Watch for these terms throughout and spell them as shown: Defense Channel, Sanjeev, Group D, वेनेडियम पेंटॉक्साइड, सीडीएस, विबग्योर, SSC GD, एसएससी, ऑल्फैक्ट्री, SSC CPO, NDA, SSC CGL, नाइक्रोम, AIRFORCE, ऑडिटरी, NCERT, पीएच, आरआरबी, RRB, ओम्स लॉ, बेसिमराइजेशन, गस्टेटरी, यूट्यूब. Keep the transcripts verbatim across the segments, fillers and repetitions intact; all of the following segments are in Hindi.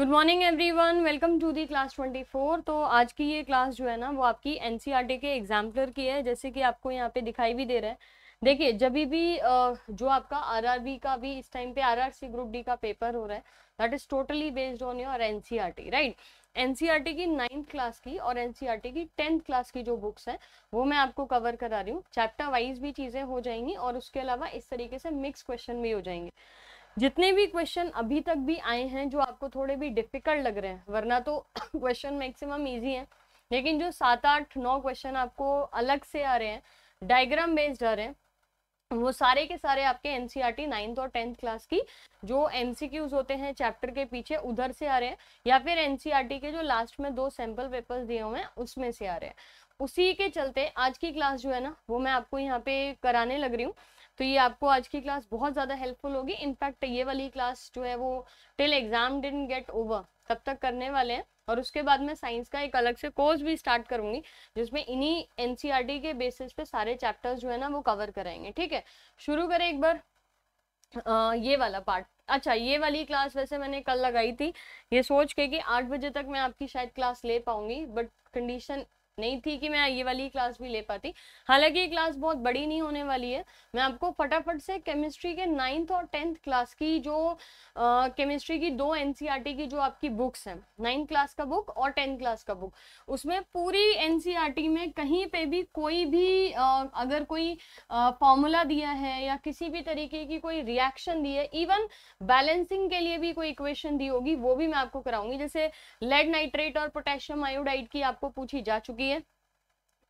Good morning everyone, welcome to the class चौबीस। तो आज की ये क्लास जो है ना वो आपकी एनसीईआरटी के एग्जाम्पलर की है, जैसे कि आपको यहाँ पे दिखाई भी दे रहा है। देखिए, जब भी जो आपका आरआरबी का भी इस टाइम पे आरआरसी ग्रुप डी का पेपर हो रहा है, that is totally based on your NCERT, right. NCERT की नाइन्थ क्लास की और एनसीईआरटी की टेंथ क्लास की जो बुक्स हैं वो मैं आपको कवर करा रही हूँ। चैप्टर वाइज भी चीज़ें हो जाएंगी और उसके अलावा इस तरीके से मिक्स क्वेश्चन भी हो जाएंगे। जितने भी क्वेश्चन अभी तक भी आए हैं जो आपको थोड़े भी डिफिकल्ट लग रहे हैं, वरना तो क्वेश्चन मैक्सिमम इजी हैं, लेकिन जो सात आठ नौ क्वेश्चन आपको अलग से आ रहे हैं, डायग्राम बेस्ड आ रहे हैं, वो सारे के सारे आपके एनसीईआरटी नाइन्थ और टेंथ क्लास की जो एमसीक्यूज होते हैं चैप्टर के पीछे उधर से आ रहे हैं, या फिर एनसीईआरटी के जो लास्ट में दो सैम्पल पेपर्स दिए हुए हैं उसमें से आ रहे हैं। उसी के चलते आज की क्लास जो है ना वो मैं आपको यहाँ पे कराने लग रही हूँ। तो ये आपको आज की क्लास बहुत ज़्यादा हेल्पफुल होगी। इनफैक्ट ये वाली क्लास जो है वो till exam didn't get over तब तक करने वाले हैं, और उसके बाद मैं साइंस का एक अलग से कोर्स भी स्टार्ट करूंगी जिसमें इन्हीं एनसीईआरटी के बेसिस पे सारे चैप्टर्स जो है ना वो कवर कराएंगे, ठीक है। शुरू करें एक बार आ, ये वाला पार्ट। अच्छा, ये वाली क्लास वैसे मैंने कल लगाई थी ये सोच के कि आठ बजे तक मैं आपकी शायद क्लास ले पाऊंगी, बट कंडीशन नहीं थी कि मैं ये वाली क्लास भी ले पाती। हालांकि ये क्लास बहुत बड़ी नहीं होने वाली है। मैं आपको फटाफट से केमिस्ट्री के नाइन्थ और टेंथ क्लास की जो आ, केमिस्ट्री की दो एनसीईआरटी की जो आपकी बुक्स हैं, नाइन्थ क्लास का बुक और टेंथ क्लास का बुक, उसमें पूरी एनसीईआरटी में कहीं पे भी कोई भी आ, अगर कोई फॉर्मूला दिया है या किसी भी तरीके की कोई रिएक्शन दी है, इवन बैलेंसिंग के लिए भी कोई इक्वेशन दी होगी, वो भी मैं आपको कराऊंगी। जैसे लेड नाइट्रेट और पोटेशियम आयोडाइड की आपको पूछी जा चुकी है,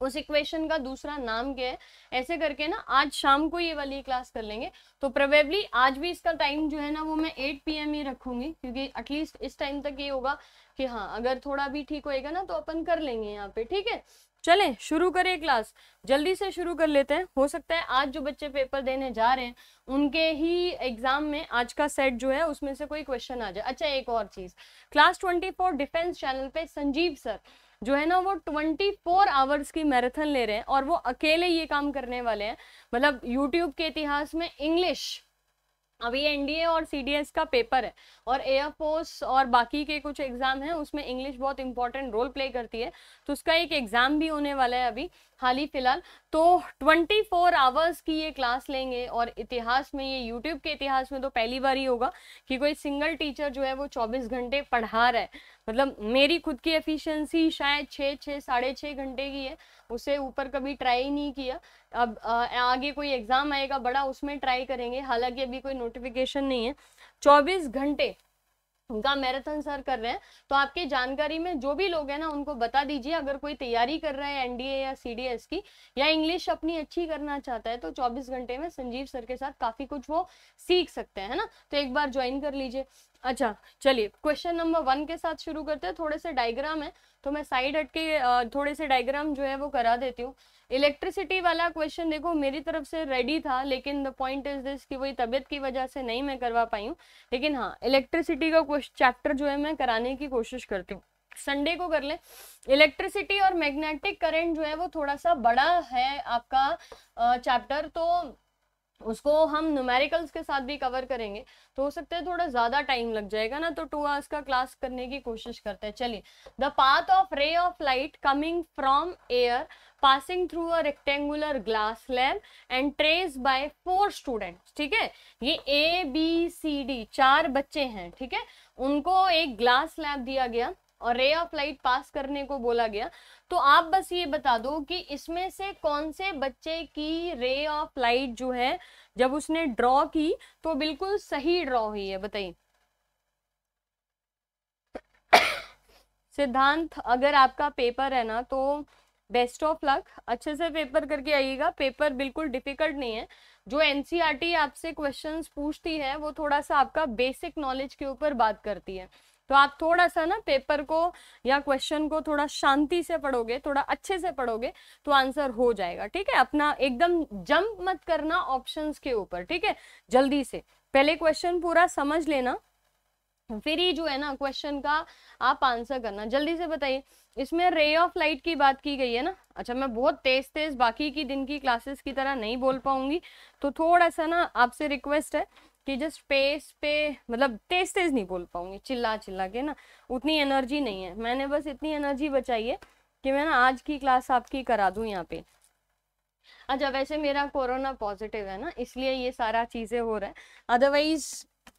उस इक्वेशन का दूसरा नाम क्या है, ऐसे करके ना आज शाम को ये वाली क्लास कर लेंगे। तो प्रोबेबली आज भी इसका टाइम जो है ना वो मैं आठ पी एम ही रखूंगी, क्योंकि एटलीस्ट इस टाइम तक ये होगा कि हाँ अगर थोड़ा भी ठीक होएगा ना तो अपन कर लेंगे यहाँ पे, ठीक है। चलें शुरू करें क्लास, जल्दी से शुरू कर लेते हैं। हो सकता है आज जो बच्चे पेपर देने जा रहे हैं उनके ही एग्जाम में आज का सेट जो है उसमें से कोई क्वेश्चन आ जाए। अच्छा, एक और चीज, क्लास चौबीस डिफेंस चैनल पे संजीव सर जो है ना वो चौबीस आवर्स की मैराथन ले रहे हैं और वो अकेले ये काम करने वाले हैं। मतलब यूट्यूब के इतिहास में इंग्लिश, अभी एनडीए और सीडीएस का पेपर है और एयरफोर्स और बाकी के कुछ एग्जाम हैं, उसमें इंग्लिश बहुत इंपॉर्टेंट रोल प्ले करती है, तो उसका एक एग्जाम भी होने वाला है अभी हाल ही फिलहाल। तो चौबीस आवर्स की ये क्लास लेंगे और इतिहास में, ये यूट्यूब के इतिहास में तो पहली बार ही होगा कि कोई सिंगल टीचर जो है वो चौबीस घंटे पढ़ा रहा है। मतलब मेरी खुद की एफिशिएंसी शायद छः छः साढ़े छः घंटे की है, उसे ऊपर कभी ट्राई नहीं किया। अब आ, आगे कोई एग्ज़ाम आएगा बड़ा, उसमें ट्राई करेंगे, हालांकि अभी कोई नोटिफिकेशन नहीं है। चौबीस घंटे उनका मैराथन सर कर रहे हैं, तो आपके जानकारी में जो भी लोग हैं ना उनको बता दीजिए, अगर कोई तैयारी कर रहा है एनडीए या सीडीएस की या इंग्लिश अपनी अच्छी करना चाहता है तो चौबीस घंटे में संजीव सर के साथ काफ़ी कुछ वो सीख सकते हैं, है ना। तो एक बार ज्वाइन कर लीजिए। अच्छा चलिए, क्वेश्चन नंबर वन के साथ शुरू करते हैं। थोड़े से डायग्राम है तो मैं साइड हट के थोड़े से डायग्राम जो है वो करा देती हूँ। इलेक्ट्रिसिटी वाला क्वेश्चन देखो मेरी तरफ से रेडी था, लेकिन द पॉइंट इज दिस कि वही तबीयत की वजह से नहीं मैं करवा पाई हूँ, लेकिन हाँ इलेक्ट्रिसिटी का चैप्टर जो है मैं कराने की कोशिश करती हूँ, संडे को कर लें। इलेक्ट्रिसिटी और मैग्नेटिक करंट जो है वो थोड़ा सा बड़ा है आपका चैप्टर, तो उसको हम न्यूमेरिकल्स के साथ भी कवर करेंगे, तो हो सकता है थोड़ा ज़्यादा टाइम लग जाएगा ना, तो टू आवर्स का क्लास करने की कोशिश करते हैं। चलिए, the path of ray of light coming from air passing through a rectangular glass slab and trace by four students, ठीक है। ये ए बी सी डी चार बच्चे हैं, ठीक है, उनको एक ग्लास स्लैब दिया गया और रे ऑफ लाइट पास करने को बोला गया। तो आप बस ये बता दो कि इसमें से कौन से बच्चे की रे ऑफ लाइट जो है जब उसने ड्रॉ की तो बिल्कुल सही ड्रॉ हुई है, बताइए। सिद्धांत, अगर आपका पेपर है ना तो बेस्ट ऑफ लक, अच्छे से पेपर करके आइएगा, पेपर बिल्कुल डिफिकल्ट नहीं है। जो एनसीईआरटी आपसे क्वेश्चंस पूछती है वो थोड़ा सा आपका बेसिक नॉलेज के ऊपर बात करती है, तो आप थोड़ा सा ना पेपर को या क्वेश्चन को थोड़ा शांति से पढ़ोगे, थोड़ा अच्छे से पढ़ोगे तो आंसर हो जाएगा, ठीक है। अपना एकदम जंप मत करना ऑप्शंस के ऊपर, ठीक है, जल्दी से पहले क्वेश्चन पूरा समझ लेना, फिर ही जो है ना क्वेश्चन का आप आंसर करना। जल्दी से बताइए, इसमें रे ऑफ लाइट की बात की गई है ना। अच्छा, मैं बहुत तेज तेज बाकी की दिन की क्लासेस की तरह नहीं बोल पाऊंगी, तो थोड़ा सा ना आपसे रिक्वेस्ट है कि जस्ट पेस पे मतलब तेज तेज नहीं बोल पाऊंगी चिल्ला चिल्ला के ना, उतनी एनर्जी नहीं है। मैंने बस इतनी एनर्जी बचाई है कि मैं ना आज की क्लास आपकी करा दूं यहाँ पे। अच्छा वैसे मेरा कोरोना पॉजिटिव है ना, इसलिए ये सारा चीज़ें हो रहा है, अदरवाइज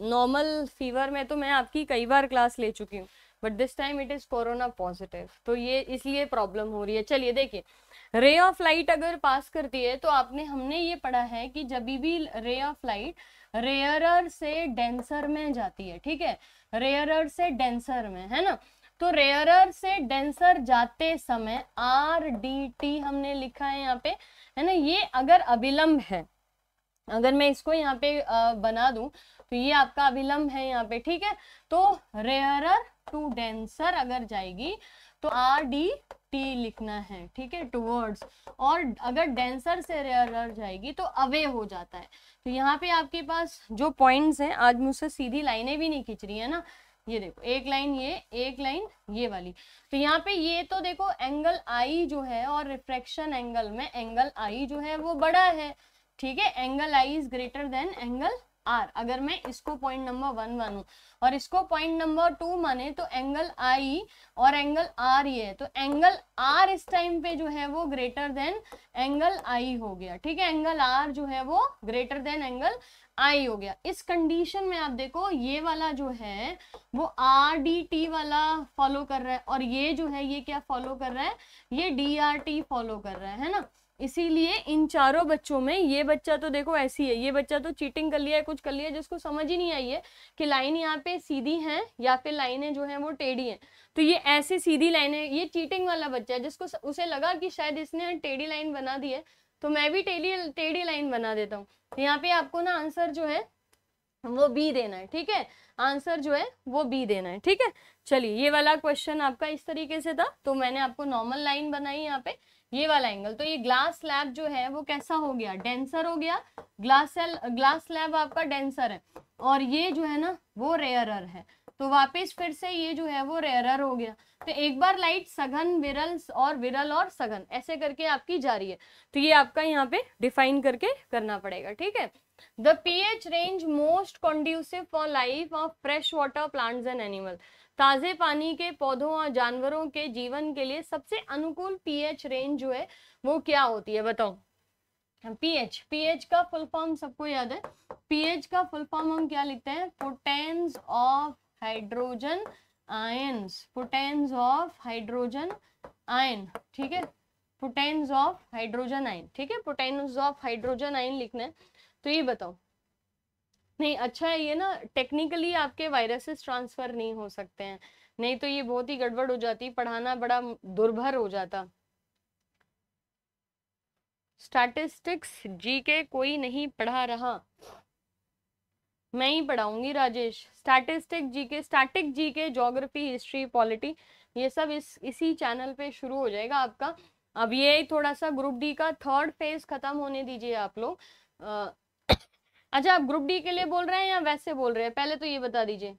नॉर्मल फीवर में तो मैं आपकी कई बार क्लास ले चुकी हूँ, but this time it is corona positive, तो ये इसलिए प्रॉब्लम हो रही है। चलिए देखिए, रे ऑफ लाइट अगर पास करती है तो आपने हमने ये पढ़ा है कि जब भी रे ऑफ लाइट रेयरर से डेंसर में जाती है, ठीक है, रेयरर से डेंसर में, है ना, तो रेयरर से डेंसर जाते समय आर डी टी हमने लिखा है यहाँ पे, है ना, ये अगर अभिलंब है, अगर मैं इसको यहाँ पे बना दूं तो ये आपका अभिलंब है यहाँ पे, ठीक है, तो रेयरर टू डेंसर अगर जाएगी तो आर डी टी लिखना है, ठीक है, टूवर्ड्स, और अगर डेंसर से रेयरर जाएगी तो अवे हो जाता है। तो यहाँ पे आपके पास जो पॉइंट्स हैं, आज मुझसे सीधी लाइनें भी नहीं खींच रही है ना, ये देखो एक लाइन ये, एक लाइन ये वाली, तो यहाँ पे ये तो देखो एंगल आई जो है और रिफ्रैक्शन एंगल में एंगल आई जो है वो बड़ा है, ठीक है, angle I is greater than angle are. अगर मैं इसको पॉइंट नंबर वन मानूं और इसको पॉइंट नंबर टू माने तो एंगल आई और एंगल आर ये है, तो एंगल आर इस टाइम पे जो है वो ग्रेटर देन एंगल आई हो गया, ठीक है, एंगल आर जो है वो ग्रेटर देन एंगल आई हो गया। इस कंडीशन में आप देखो ये वाला जो है वो आर डी टी वाला फॉलो कर रहा है, और ये जो है ये क्या फॉलो कर रहा है, ये डी आर टी फॉलो कर रहा है, है ना। इसीलिए इन चारों बच्चों में, ये बच्चा तो देखो ऐसी है, ये बच्चा तो चीटिंग कर लिया है, कुछ कर लिया है, जिसको समझ ही नहीं आई है कि लाइन यहाँ पे सीधी है या फिर लाइनें जो हैं वो टेढ़ी हैं, तो ये ऐसे सीधी लाइनें, ये चीटिंग वाला बच्चा है, जिसको उसे लगा कि शायद इसने टेढ़ी लाइन बना दी है तो मैं भी टेढ़ी टेढ़ी लाइन बना देता हूँ। यहाँ पे आपको ना आंसर जो है वो बी देना है, ठीक है, आंसर जो है वो बी देना है, ठीक है। चलिए ये वाला क्वेश्चन आपका इस तरीके से था, तो मैंने आपको नॉर्मल लाइन बनाई यहाँ पे, ये वाला एंगल, तो ये ग्लास स्लैब जो है वो कैसा हो गया, डेंसर हो गया, ग्लास ग्लास स्लैब आपका डेंसर है, और ये जो है ना वो रेयरर है, तो वापस फिर से ये जो है वो रेयरर हो गया। तो एक बार लाइट सघन, विरल और विरल और सघन ऐसे करके आपकी जा रही है, तो ये आपका यहाँ पे डिफाइन करके करना पड़ेगा, ठीक है। The पीएच range most conducive for life of fresh water plants and animal, ताजे पानी के पौधों और जानवरों के जीवन के लिए सबसे अनुकूल पीएच रेंज जो है वो क्या होती है, बताओ। पीएच, पीएच का फुल फॉर्म सबको याद है, पीएच का फुल फॉर्म हम क्या लिखते हैं, potence of hydrogen ions, potence of hydrogen ion, ठीक है, पोटेंस ऑफ हाइड्रोजन आयन, ठीक है, पोटेंस ऑफ हाइड्रोजन आयन लिखना है। तो ये बताओ, नहीं अच्छा है ये ना, टेक्निकली आपके वायरसेस ट्रांसफर नहीं हो सकते हैं, नहीं तो ये बहुत ही गड़बड़ हो जाती, पढ़ाना बड़ा दुर्भर हो जाता। स्टैटिस्टिक्स जीके कोई नहीं पढ़ा रहा, मैं ही पढ़ाऊंगी Rajesh. Statistics GK, static GK, geography, history, polity, ये सब इस इसी चैनल पे शुरू हो जाएगा आपका। अब ये थोड़ा सा ग्रुप डी का थर्ड फेज खत्म होने दीजिए आप लोग। अच्छा आप ग्रुप डी के लिए बोल रहे हैं या वैसे बोल रहे हैं, पहले तो ये बता दीजिए।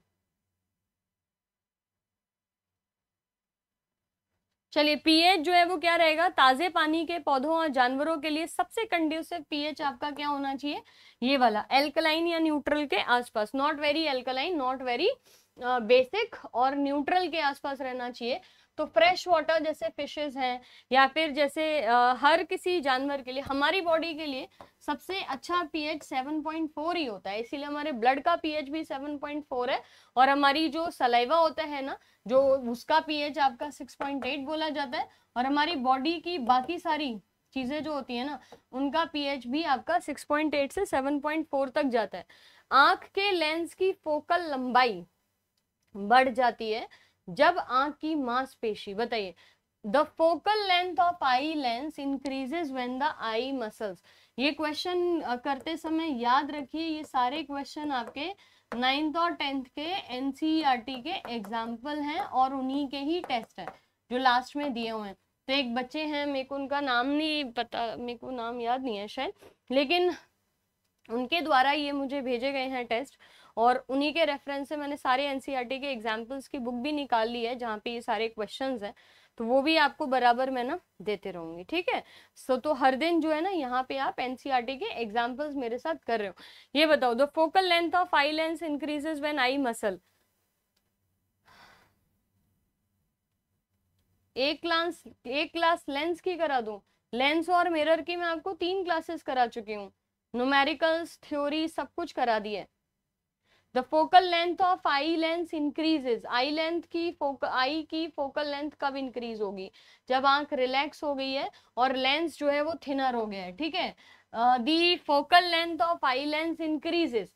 चलिए पीएच जो है वो क्या रहेगा, ताजे पानी के पौधों और जानवरों के लिए सबसे कंड्यूसिव पीएच आपका क्या होना चाहिए, ये वाला, एल्कलाइन या न्यूट्रल के आसपास, not very alkaline, not very basic, और न्यूट्रल के आसपास रहना चाहिए। तो फ्रेश वाटर जैसे फिशेस हैं या फिर जैसे आ, हर किसी जानवर के लिए, हमारी बॉडी के लिए सबसे अच्छा पीएच सात पॉइंट चार ही होता है, इसीलिए हमारे ब्लड का पीएच भी सात पॉइंट चार है, और हमारी जो सलाइवा होता है ना, जो उसका पीएच आपका छह पॉइंट आठ बोला जाता है, और हमारी बॉडी की बाकी सारी चीज़ें जो होती है ना उनका पीएच भी आपका छह पॉइंट आठ से सात पॉइंट चार तक जाता है। आँख के लेंस की फोकल लंबाई बढ़ जाती है जब आंख की मांसपेशी, बताइए, the focal length of eye lens increases when the eye muscles. ये क्वेश्चन करते समय याद रखिए, ये सारे क्वेश्चन आपके नाइन्थ और टेंथ के एनसीईआरटी के एग्जाम्पल हैं और उन्हीं के ही टेस्ट है जो लास्ट में दिए हुए हैं। तो एक बच्चे हैं, मेरे को उनका नाम नहीं पता, मेरे को नाम याद नहीं है शायद, लेकिन उनके द्वारा ये मुझे भेजे गए हैं टेस्ट, और उन्हीं के रेफरेंस से मैंने सारे एनसीईआरटी के एग्जाम्पल्स की बुक भी निकाल ली है जहाँ पे ये सारे क्वेश्चंस हैं। तो वो भी आपको बराबर मैं ना देते रहूंगी, ठीक है। सो तो हर दिन जो है ना यहाँ पे आप एनसीईआरटी के एग्जाम्पल्स मेरे साथ कर रहे हो। ये बताओ the focal length of eye lens increases when eye muscle. एक क्लास एक क्लास लेंस की करा दूं, लेंस और मिरर की मैं आपको तीन क्लासेस करा चुकी हूँ, न्यूमेरिकल्स थ्योरी सब कुछ करा दी है। The focal length of eye lens increases, eye length की फोकल आई की फोकल लेंथ कब इंक्रीज होगी, जब आंख रिलैक्स हो गई है और लेंस जो है वो थिनर हो गया है, ठीक है। The focal length of eye lens increases,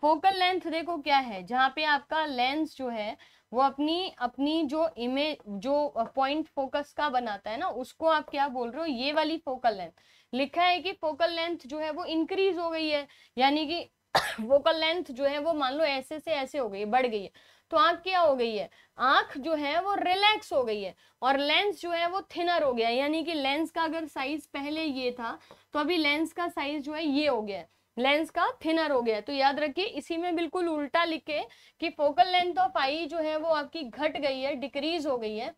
focal length देखो क्या है, जहाँ पे आपका लेंस जो है वो अपनी अपनी जो इमेज जो पॉइंट फोकस का बनाता है ना, उसको आप क्या बोल रहे हो, ये वाली फोकल लेंथ। लिखा है कि फोकल लेंथ जो है वो इंक्रीज हो गई है, यानी कि फोकल लेंथ जो है वो मान लो ऐसे से ऐसे हो गई है, बढ़ गई है, तो आंख क्या हो गई है, आंख जो है वो रिलैक्स हो गई है और लेंस जो है वो थिनर हो गया है। यानी कि लेंस का अगर साइज पहले ये था तो अभी लेंस का साइज जो है ये हो गया है, लेंस का थिनर हो गया है। तो याद रखिए इसी में बिल्कुल उल्टा लिखे कि फोकल लेंथ ऑफ आई जो है वो आपकी घट गई है, डिक्रीज हो गई है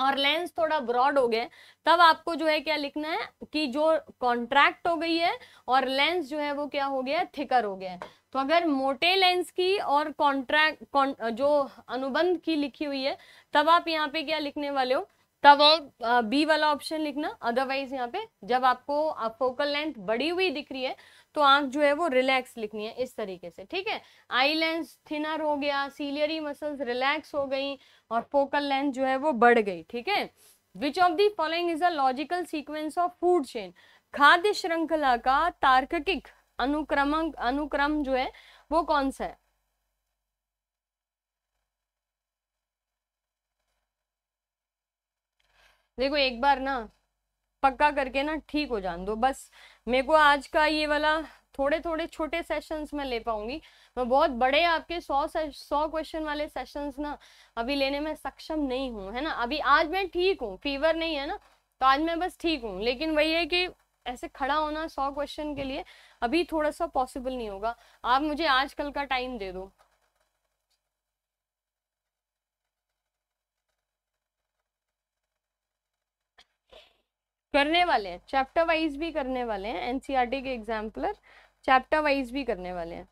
और लेंस थोड़ा ब्रॉड हो गया, तब आपको जो है क्या लिखना है कि जो कॉन्ट्रैक्ट हो गई है और लेंस जो है वो क्या हो गया, थिकर हो गया है। तो अगर मोटे लेंस की और कॉन्ट्रैक्ट जो अनुबंध की लिखी हुई है तब आप यहाँ पे क्या लिखने वाले हो, तब आप बी वाला ऑप्शन लिखना। अदरवाइज यहाँ पे जब आपको आप फोकल लेंथ बढ़ी हुई दिख रही है तो आंख जो है वो रिलैक्स लिखनी है इस तरीके से, ठीक है। आई लेंस थिनर हो गया, सीलियरी मसल्स रिलैक्स हो गई और फोकल लेंथ जो है वो बढ़ गई, ठीक है। Which of the following is a logical sequence of food chain. खाद्य श्रृंखला का तार्किक अनुक्रम अनुक्रम जो है वो कौन सा है? देखो एक बार ना पक्का करके ना ठीक हो जान दो, बस मेरे को आज का ये वाला थोड़े थोड़े छोटे सेशंस में ले पाऊंगी मैं, बहुत बड़े आपके सौ सौ क्वेश्चन वाले सेशंस ना अभी लेने में सक्षम नहीं हूँ, है ना। अभी आज मैं ठीक हूँ, फीवर नहीं है ना, तो आज मैं बस ठीक हूँ, लेकिन वही है कि ऐसे खड़ा होना सौ क्वेश्चन के लिए अभी थोड़ा सा पॉसिबल नहीं होगा। आप मुझे आज कल का टाइम दे दो, करने वाले हैं, चैप्टर वाइज भी करने वाले हैं, एनसीईआरटी के एग्जाम्पलर चैप्टर वाइज भी करने वाले हैं।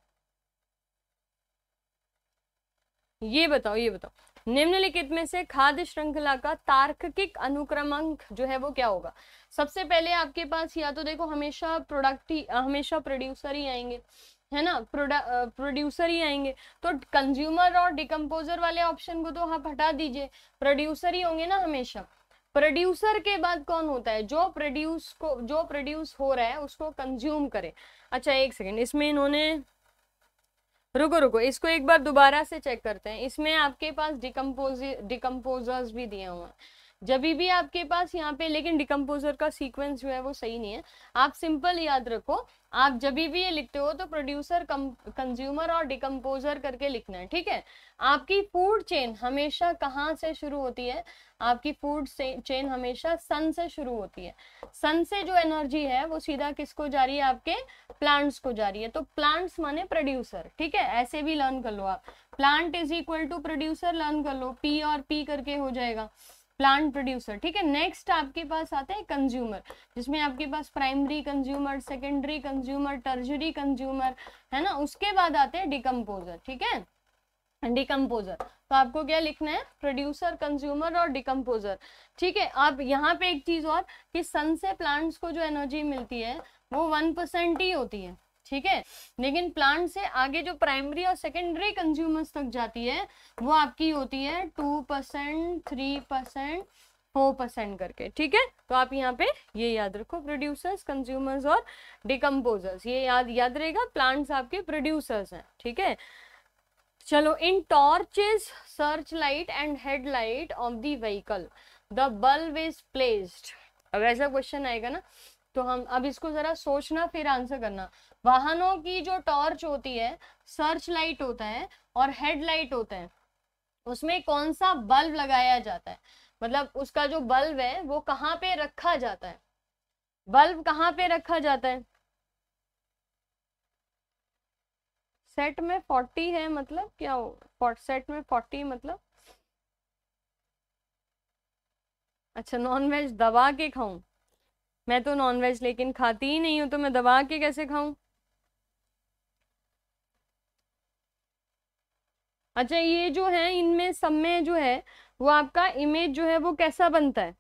ये बताओ ये बताओ निम्नलिखित में से खाद्य श्रृंखला का तार्किक अनुक्रमांक जो है वो क्या होगा? सबसे पहले आपके पास या तो देखो हमेशा प्रोडक्ट ही हमेशा प्रोड्यूसर ही आएंगे, है ना, प्रोड्यूसर ही आएंगे, तो कंज्यूमर और डिकम्पोजर वाले ऑप्शन को तो आप हटा दीजिए, प्रोड्यूसर ही होंगे ना हमेशा। प्रोड्यूसर के बाद कौन होता है? जो प्रोड्यूस को जो प्रोड्यूस हो रहा है उसको कंज्यूम करे। अच्छा एक सेकेंड, इसमें इन्होंने रुको रुको इसको एक बार दोबारा से चेक करते हैं। इसमें आपके पास डिकम्पोज डिकम्पोजर्स भी दिए हुए हैं, जब भी आपके पास यहाँ पे, लेकिन डिकम्पोजर का सीक्वेंस जो है वो सही नहीं है। आप सिंपल याद रखो, आप जब भी ये लिखते हो तो प्रोड्यूसर कंज्यूमर और डिकम्पोजर करके लिखना है, ठीक है। आपकी फूड चेन हमेशा कहाँ से शुरू होती है? आपकी फूड चेन हमेशा सन से शुरू होती है। सन से जो एनर्जी है वो सीधा किसको जा रही है? आपके प्लांट्स को जा रही है, तो प्लांट्स माने प्रोड्यूसर, ठीक है। ऐसे भी लर्न कर लो आप, plant is equal to producer learn कर लो, पी और पी करके हो जाएगा प्लांट प्रोड्यूसर, ठीक है। नेक्स्ट आपके पास आता है कंज्यूमर, जिसमें आपके पास primary consumer, secondary consumer, tertiary consumer, है ना। उसके बाद आते हैं डिकम्पोजर, ठीक है, डिकम्पोजर। तो आपको क्या लिखना है? प्रोड्यूसर, कंज्यूमर और डिकम्पोजर, ठीक है। आप यहाँ पे एक चीज और कि सन से प्लांट्स को जो एनर्जी मिलती है वो वन परसेंट ही होती है, ठीक है, लेकिन प्लांट से आगे जो प्राइमरी और सेकेंडरी कंज्यूमर्स तक जाती है वो आपकी होती है two percent three percent four percent करके, ठीक है। तो आप यहाँ पे ये याद रखो, प्रोड्यूसर्स, कंज्यूमर्स और डिकम्पोजर्स, ये याद याद रहेगा। प्लांट्स आपके प्रोड्यूसर्स हैं, ठीक है। चलो, in torches, search light and headlight of the vehicle the bulb is placed. अब ऐसा क्वेश्चन आएगा ना, तो हम अब इसको जरा सोचना फिर आंसर करना। वाहनों की जो टॉर्च होती है, सर्च लाइट होता है और हेडलाइट होता है, उसमें कौन सा बल्ब लगाया जाता है, मतलब उसका जो बल्ब है वो कहाँ पे रखा जाता है, बल्ब कहाँ पे रखा जाता है? सेट में फोर्टी है, मतलब क्या हो, सेट में फोर्टी मतलब अच्छा नॉन वेज दबा के खाऊं, मैं तो नॉन वेज लेकिन खाती ही नहीं हूं, तो मैं दबा के कैसे खाऊं? अच्छा ये जो है इनमें सब में जो है वो आपका इमेज जो है वो कैसा बनता है,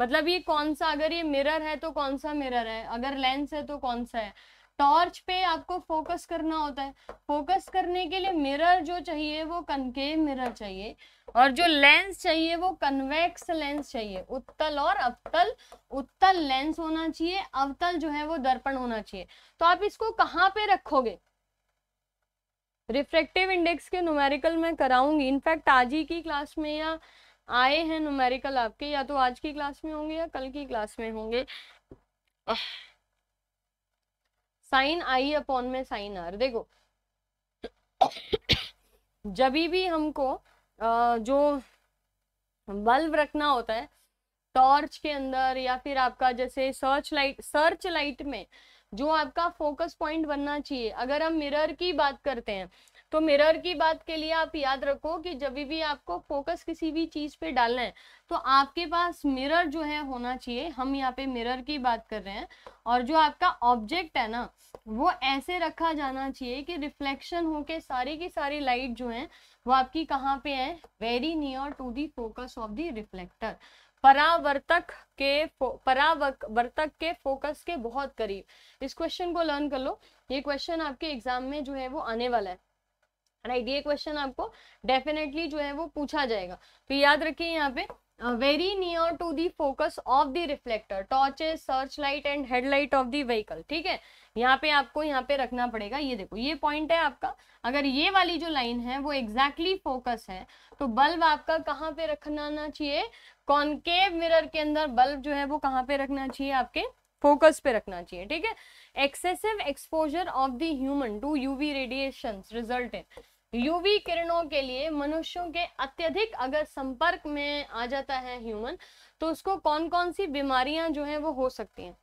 मतलब ये कौन सा, अगर ये मिरर है तो कौन सा मिरर है, अगर लेंस है तो कौन सा है। टॉर्च पे आपको फोकस करना होता है, फोकस करने के लिए मिरर जो चाहिए वो कनकेव मिरर चाहिए और जो लेंस चाहिए वो कन्वेक्स लेंस चाहिए। उत्तल और अवतल, उत्तल लेंस होना चाहिए, अवतल जो है वो दर्पण होना चाहिए। तो आप इसको कहाँ पे रखोगे? रिफ्रैक्टिव इंडेक्स के न्यूमेरिकल मैं कराऊंगी, इनफैक्ट आज ही की क्लास में या आए हैं न्यूमेरिकल आपके, या तो आज की क्लास में होंगे या कल की क्लास में होंगे। साइन आई अपॉन में साइन आर, देखो जब भी हमको जो बल्ब रखना होता है टॉर्च के अंदर या फिर आपका जैसे सर्च लाइट, सर्च लाइट में जो आपका फोकस पॉइंट बनना चाहिए। अगर हम मिरर की बात करते हैं तो मिरर की बात के लिए आप याद रखो कि जब भी आपको फोकस किसी भी चीज पे डालना है तो आपके पास मिरर जो है होना चाहिए। हम यहाँ पे मिरर की बात कर रहे हैं और जो आपका ऑब्जेक्ट है ना वो ऐसे रखा जाना चाहिए कि रिफ्लेक्शन होके सारी की सारी लाइट जो है वो आपकी कहाँ पे है, very near to the focus of the reflector, परावर्तक के परावर्तक के फोकस के बहुत करीब। इस क्वेश्चन को लर्न कर लो, ये क्वेश्चन आपके एग्जाम में जो है वो आने वाला है, राइट। ये क्वेश्चन आपको डेफिनेटली जो है वो पूछा जाएगा, तो याद रखिए यहाँ पे very near to the focus of the reflector, torches, search light and headlight of the vehicle, ठीक है। यहाँ पे आपको यहाँ पे रखना पड़ेगा। ये देखो ये पॉइंट है आपका, अगर ये वाली जो लाइन है वो एग्जैक्टली exactly फोकस है तो बल्ब आपका कहाँ पे रखना चाहिए, कॉनकेव मिरर के अंदर बल्ब जो है वो कहाँ पे रखना चाहिए, आपके फोकस पे रखना चाहिए, ठीक है। Excessive exposure of the human to UV radiations result in, UV किरणों के लिए मनुष्यों के अत्यधिक अगर संपर्क में आ जाता है ह्यूमन तो उसको कौन कौन सी बीमारियां जो है वो हो सकती हैं।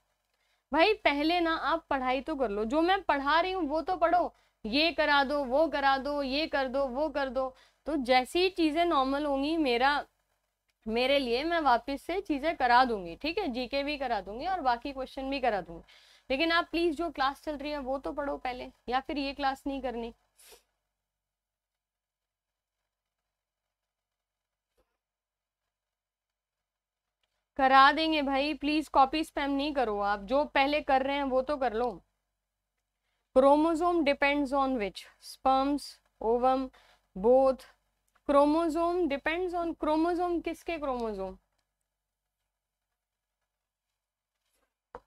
भाई पहले ना आप पढ़ाई तो कर लो, जो मैं पढ़ा रही हूँ वो तो पढ़ो, ये करा दो वो करा दो, ये कर दो वो कर दो, तो जैसी चीजें नॉर्मल होंगी मेरा मेरे लिए मैं वापस से चीजें करा दूंगी, ठीक है। जीके भी करा दूंगी और बाकी क्वेश्चन भी करा दूंगी, लेकिन आप प्लीज जो क्लास चल रही है वो तो पढ़ो पहले, या फिर ये क्लास नहीं करनी। करा देंगे भाई, प्लीज कॉपी स्पैम नहीं करो, आप जो पहले कर रहे हैं वो तो कर लो। Chromosome depends on which, sperms, ovum, both. Chromosome depends on, chromosome किसके क्रोमोसोम?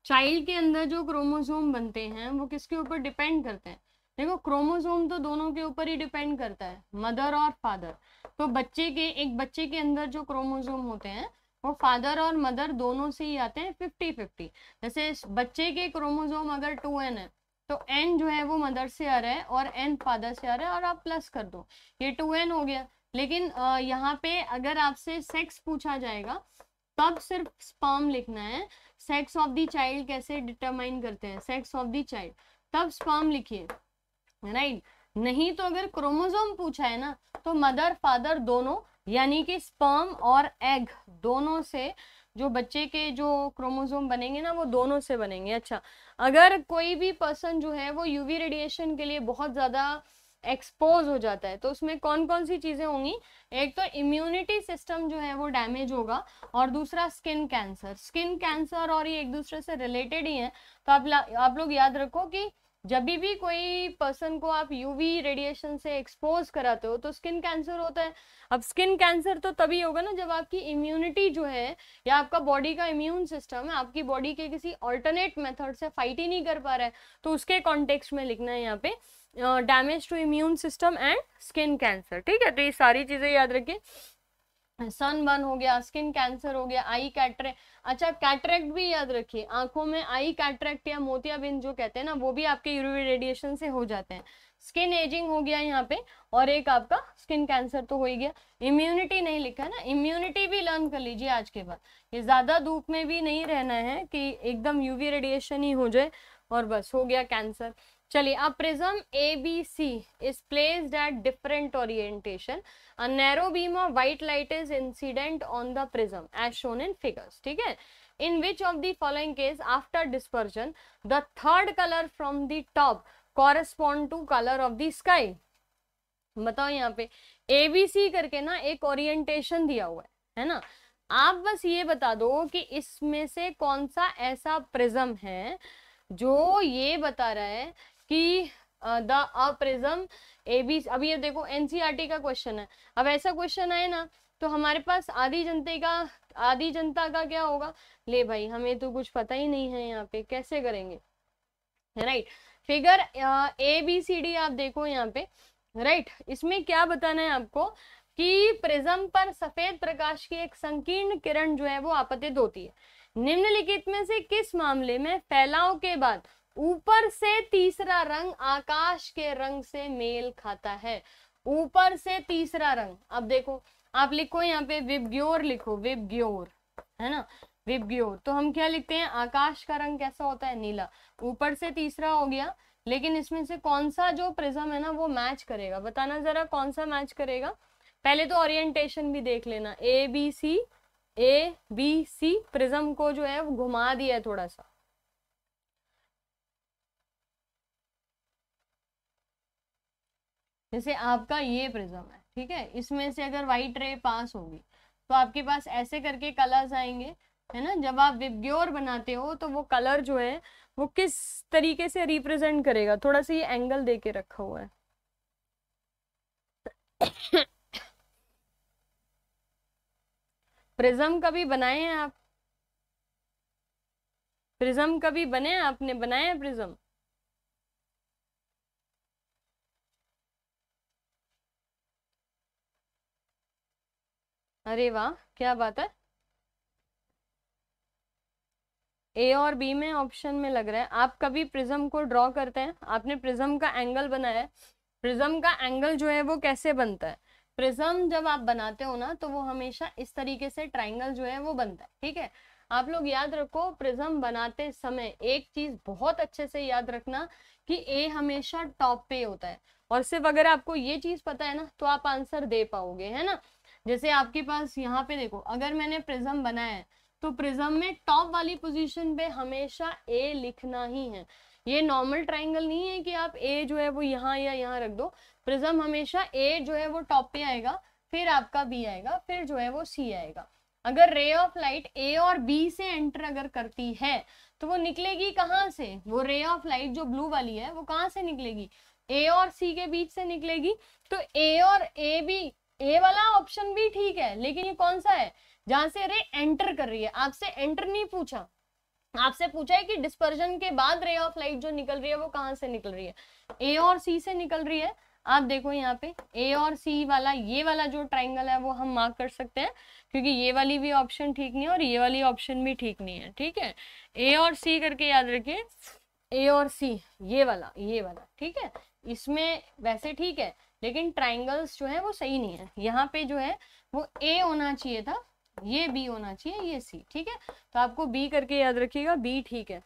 चाइल्ड के अंदर जो क्रोमोसोम बनते हैं वो किसके ऊपर डिपेंड करते हैं? देखो क्रोमोसोम तो दोनों के ऊपर ही डिपेंड करता है, मदर और फादर। तो बच्चे के, एक बच्चे के अंदर जो क्रोमोसोम होते हैं वो फादर और मदर दोनों से ही आते हैं, फिफ्टी फिफ्टी। जैसे बच्चे के क्रोमोसोम अगर टू एन है तो एन जो है वो मदर से आ रहा है और एन फादर से आ रहा है और आप प्लस कर दो, ये टू एन हो गया। लेकिन यहाँ पे अगर आपसे सेक्स पूछा जाएगा तब सिर्फ स्पर्म लिखना है, सेक्स ऑफ द चाइल्ड कैसे डिटरमाइन करते हैं, सेक्स ऑफ द चाइल्ड, तब स्पर्म लिखिए, राइट। नहीं तो अगर क्रोमोसोम पूछा है ना तो मदर फादर दोनों, यानी कि स्पर्म और एग दोनों से जो बच्चे के जो क्रोमोसोम बनेंगे ना वो दोनों से बनेंगे। अच्छा अगर कोई भी पर्सन जो है वो यूवी रेडिएशन के लिए बहुत ज़्यादा एक्सपोज हो जाता है तो उसमें कौन कौन सी चीज़ें होंगी? एक तो इम्यूनिटी सिस्टम जो है वो डैमेज होगा और दूसरा स्किन कैंसर। स्किन कैंसर और ये एक दूसरे से रिलेटेड ही हैं, तो आप आप लोग याद रखो कि जब भी कोई पर्सन को आप यूवी रेडिएशन से एक्सपोज कराते हो तो स्किन कैंसर होता है। अब स्किन कैंसर तो तभी होगा ना जब आपकी इम्यूनिटी जो है या आपका बॉडी का इम्यून सिस्टम है आपकी बॉडी के किसी ऑल्टरनेट मेथड से फाइट ही नहीं कर पा रहा है, तो उसके कॉन्टेक्स्ट में लिखना है यहाँ पे damage to immune system and skin cancer, ठीक है। तो ये सारी चीजें याद रखिए, सनबर्न हो गया, स्किन कैंसर हो गया, आई कैटरेक्ट। अच्छा कैटरेक्ट भी याद रखिए, आंखों में आई कैटरेक्ट या मोतियाबिंद जो कहते हैं ना वो भी आपके यूवी रेडिएशन से हो जाते हैं। स्किन एजिंग हो गया यहाँ पे और एक आपका स्किन कैंसर तो हो ही गया। इम्यूनिटी नहीं लिखा है ना, इम्यूनिटी भी लर्न कर लीजिए आज के बाद। ये ज्यादा धूप में भी नहीं रहना है कि एकदम यूवी रेडिएशन ही हो जाए और बस हो गया कैंसर। चलिए अब prism A B C is placed at different orientation, a narrow beam of white light is incident on the prism as shown in figures. ठीक है, in which of the following case after dispersion the third colour from the top correspond to colour of the sky. बताओ यहाँ पे ए बी सी करके ना एक ओरिएंटेशन दिया हुआ है, है ना. आप बस ये बता दो कि इसमें से कौन सा ऐसा प्रिज्म है जो ये बता रहा है कि the a prism A B. अब ये देखो एनसीईआरटी का क्वेश्चन है. अब ऐसा क्वेश्चन आए ना तो हमारे पास आधी जनता का आधी जनता का क्या होगा, ले भाई हमें तो कुछ पता ही नहीं है यहाँ पे, कैसे करेंगे, right. Figure A B C D आप देखो यहाँ पे, राइट. इसमें क्या बताना है आपको कि प्रिज्म पर सफेद प्रकाश की एक संकीर्ण किरण जो है वो आपतित होती है. निम्नलिखित में से किस मामले में फैलाव के बाद ऊपर से तीसरा रंग आकाश के रंग से मेल खाता है. ऊपर से तीसरा रंग, अब देखो आप लिखो यहाँ पे विबग्योर लिखो, विबग्योर, है ना, विबग्योर. तो हम क्या लिखते हैं, आकाश का रंग कैसा होता है, नीला. ऊपर से तीसरा हो गया, लेकिन इसमें से कौन सा जो प्रिज्म है ना वो मैच करेगा, बताना जरा कौन सा मैच करेगा. पहले तो ओरिएंटेशन भी देख लेना, A B C, A B C prism को जो है वो घुमा दिया है थोड़ा सा, जैसे आपका ये प्रिज्म है, ठीक है. इसमें से अगर व्हाइट रे पास होगी तो आपके पास ऐसे करके कलर्स आएंगे, है ना. जब आप विबग्योर बनाते हो तो वो कलर जो है वो किस तरीके से रिप्रेजेंट करेगा, थोड़ा सा ये एंगल दे के रखा हुआ है. प्रिज्म कभी बनाए हैं आप, प्रिज्म कभी बने हैं, आपने बनाए हैं प्रिज्म? अरे वाह क्या बात है, ए और बी में ऑप्शन में लग रहा है. आप कभी प्रिज्म को ड्रॉ करते हैं, आपने प्रिज्म का एंगल बनाया है, प्रिज्म का एंगल जो है वो कैसे बनता है. प्रिज्म जब आप बनाते हो ना तो वो हमेशा इस तरीके से ट्राइंगल जो है वो बनता है, ठीक है. आप लोग याद रखो प्रिज्म बनाते समय एक चीज बहुत अच्छे से याद रखना कि ए हमेशा टॉप पे होता है, और सिर्फ अगर आपको ये चीज पता है ना तो आप आंसर दे पाओगे, है ना. जैसे आपके पास यहाँ पे देखो, अगर मैंने प्रिज्म बनाया है तो प्रिज्म में टॉप वाली पोजीशन पे हमेशा ए लिखना ही है. ये नॉर्मल ट्राइंगल नहीं है कि आप ए जो है वो यहाँ या यहाँ रख दो. प्रिज्म हमेशा ए जो है वो टॉप पे आएगा, फिर आपका बी आएगा, फिर जो है वो सी आएगा. अगर रे ऑफ लाइट ए और बी से एंटर अगर करती है तो वो निकलेगी कहाँ से, वो रे ऑफ लाइट जो ब्लू वाली है वो कहाँ से निकलेगी, ए और सी के बीच से निकलेगी. तो ए और ए बी, ए वाला ऑप्शन भी ठीक है, लेकिन ये कौन सा है, जहां से रे एंटर कर रही है. आपसे एंटर नहीं पूछा, आपसे पूछा है कि डिस्पर्जन के बाद रे ऑफ लाइट जो निकल रही है वो कहां से निकल रही है, ए और सी से निकल रही है. आप देखो यहाँ पे ए और सी वाला, ये वाला जो ट्राइंगल है वो हम मार्क कर सकते हैं, क्योंकि ये वाली भी ऑप्शन ठीक नहीं है और ये वाली ऑप्शन भी ठीक नहीं है, ठीक है. ए और सी करके याद रखिए, ए और सी, ये वाला ये वाला, ठीक है. इसमें वैसे ठीक है लेकिन ट्राइंगल्स जो है वो सही नहीं है. यहाँ पे जो है वो ए होना चाहिए था, ये बी होना चाहिए, ये सी, ठीक है. तो आपको बी करके याद रखिएगा, बी ठीक है,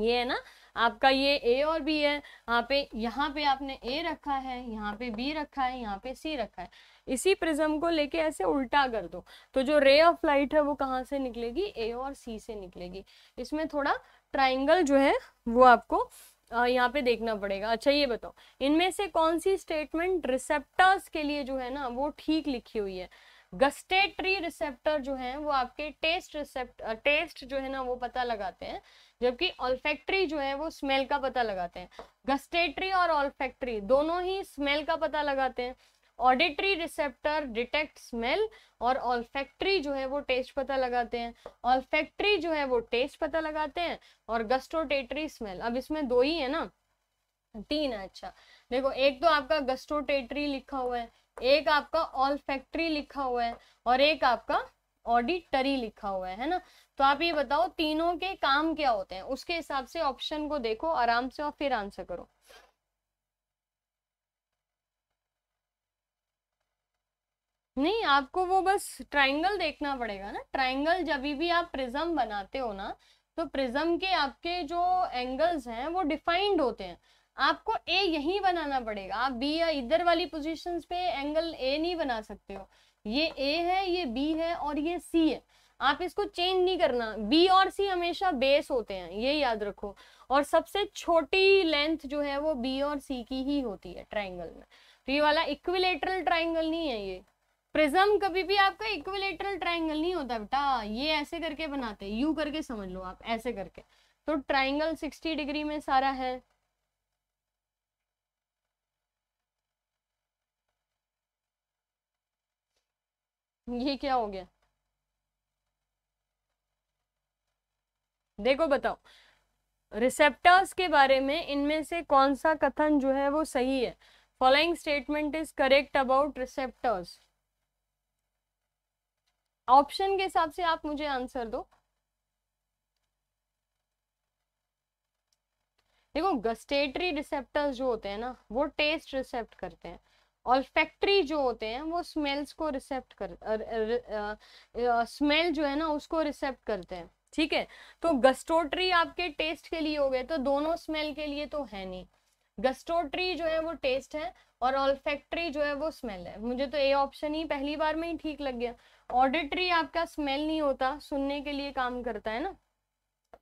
ये है ना आपका, ये ए और बी है. यहाँ पे यहाँ पे आपने ए रखा है, यहाँ पे बी रखा है, यहाँ पे सी रखा है. इसी प्रिज्म को लेके ऐसे उल्टा कर दो तो जो रे ऑफ लाइट है वो कहाँ से निकलेगी, ए और सी से निकलेगी. इसमें थोड़ा ट्राइंगल जो है वो आपको यहाँ पे देखना पड़ेगा. अच्छा ये बताओ, इनमें से कौन सी स्टेटमेंट रिसेप्टर्स के लिए जो है ना वो ठीक लिखी हुई है. गस्टेटरी रिसेप्टर जो है वो आपके टेस्ट रिसेप्ट टेस्ट जो है ना वो पता लगाते हैं, जबकि ऑल्फैक्ट्री जो है वो स्मेल का पता लगाते हैं. गस्टेटरी और ऑल्फैक्ट्री दोनों ही स्मेल का पता लगाते हैं. ऑडिटरी रिसेप्टर डिटेक्ट स्मेल और ऑल्फैक्ट्री जो है वो टेस्ट पता लगाते हैं. ऑल्फैक्ट्री जो है वो टेस्ट पता लगाते हैं और गस्टोटेटरी स्मेल. अब इसमें दो ही है ना, तीन है. अच्छा देखो, एक तो आपका गस्टोटेटरी लिखा हुआ है, एक आपका ऑल्फैक्ट्री लिखा हुआ है और एक आपका ऑडिटरी लिखा हुआ है, है ना. तो आप ये बताओ तीनों के काम क्या होते हैं, उसके हिसाब से ऑप्शन को देखो आराम से और फिर आंसर करो. नहीं, आपको वो बस ट्राइंगल देखना पड़ेगा ना. ट्राइंगल जब भी आप प्रिज्म बनाते हो ना तो प्रिज्म के आपके जो एंगल्स हैं वो डिफाइंड होते हैं. आपको ए यहीं बनाना पड़ेगा, आप बी या इधर वाली पोजीशंस पे एंगल ए नहीं बना सकते हो। ये ए है, ये बी है और ये सी है, आप इसको चेंज नहीं करना। बी और सी हमेशा बेस होते हैं, ये याद रखो, और सबसे छोटी लेंथ जो है वो बी और सी की ही होती है ट्राइंगल में। तो ये वाला इक्विलेटरल ट्राइंगल नहीं है, ये प्रिज्म कभी भी आपका इक्विलेटरल ट्राइंगल नहीं होता बेटा, ये ऐसे करके बनाते हैं, यू करके समझ लो आप, ऐसे करके। तो ट्राइंगल सिक्सटी डिग्री में सारा है, ये क्या हो गया देखो, बताओ रिसेप्टर्स के बारे में इनमें से कौन सा कथन जो है वो सही है। Following statement is correct about receptors. Option के हिसाब से आप मुझे आंसर दो। देखो गस्टेटरी रिसेप्टर्स जो होते हैं ना वो टेस्ट रिसेप्ट करते हैं, ऑल्फैक्टरी जो होते हैं वो स्मेल्स को रिसेप्ट कर, स्मेल जो है ना उसको रिसेप्ट करते हैं, ठीक है। तो गस्टोटरी आपके टेस्ट के लिए हो गए, तो दोनों स्मेल के लिए तो है नहीं, गस्टोटरी जो है वो टेस्ट है और ऑल्फैक्टरी जो है वो स्मेल है। मुझे तो ए ऑप्शन ही पहली बार में ही ठीक लग गया। ऑडिटरी आपका स्मेल नहीं होता, सुनने के लिए काम करता है ना,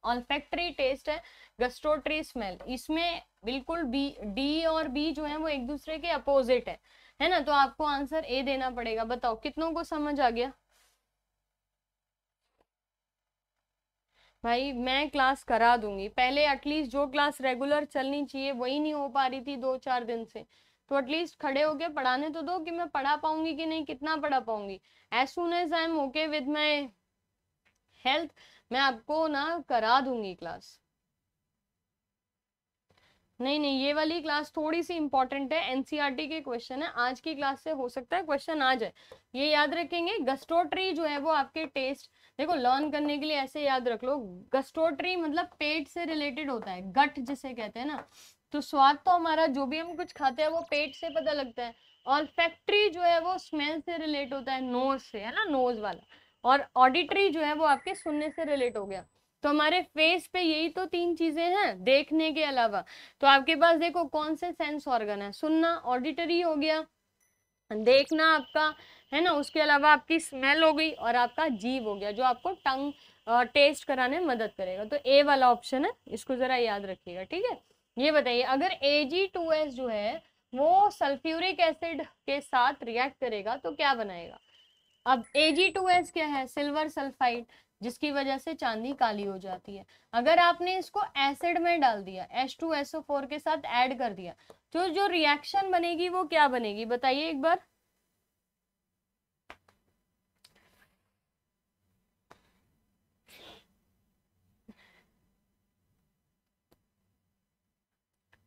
ऑल्फैक्टरी टेस्ट है, गस्टोटरी स्मेल। इसमें बिल्कुल बी, डी और बी जो है वो एक दूसरे के अपोजिट है, है ना, तो आपको आंसर ए देना पड़ेगा। बताओ कितनों को समझ आ गया भाई, मैं क्लास करा दूंगी, पहले एटलीस्ट जो क्लास रेगुलर चलनी चाहिए वही नहीं हो पा रही थी दो चार दिन से, तो एटलीस्ट खड़े होके पढ़ाने तो दो कि मैं पढ़ा पाऊंगी कि नहीं, कितना पढ़ा पाऊंगी। As soon as I am okay with my health मैं आपको ना करा दूंगी क्लास। नहीं नहीं, ये वाली क्लास थोड़ी सी इंपॉर्टेंट है, एनसीईआरटी के क्वेश्चन है, आज की क्लास से हो सकता है क्वेश्चन आ जाए, ये याद रखेंगे। गस्टोटरी जो है वो आपके टेस्ट, देखो लर्न करने के लिए ऐसे याद रख लो, गस्टोटरी मतलब पेट से रिलेटेड होता है, गट जिसे कहते हैं ना, तो स्वाद तो हमारा जो भी हम कुछ खाते हैं वो पेट से पता लगता है। ऑल्फैक्टरी जो है वो स्मेल से रिलेट होता है, नोज से, है ना, नोज वाला। और ऑडिटरी जो है वो आपके सुनने से रिलेट हो गया। तो हमारे फेस पे यही तो तीन चीजें हैं देखने के अलावा। तो आपके पास देखो कौन से सेंस ऑर्गन है, सुनना ऑडिटरी हो गया, देखना आपका, है ना, उसके अलावा आपकी स्मेल हो गई और आपका जीभ हो गया जो आपको टंग टेस्ट कराने में मदद करेगा। तो ए वाला ऑप्शन है, इसको जरा याद रखिएगा, ठीक है। ये बताइए अगर ए जी टू एस जो है वो सल्फ्यूरिक एसिड के साथ रिएक्ट करेगा तो क्या बनाएगा। अब ए जी टू एस क्या है, सिल्वर सल्फाइड, जिसकी वजह से चांदी काली हो जाती है। अगर आपने इसको एसिड में डाल दिया, H two S O four के साथ ऐड कर दिया, तो जो रिएक्शन बनेगी वो क्या बनेगी बताइए एक बार।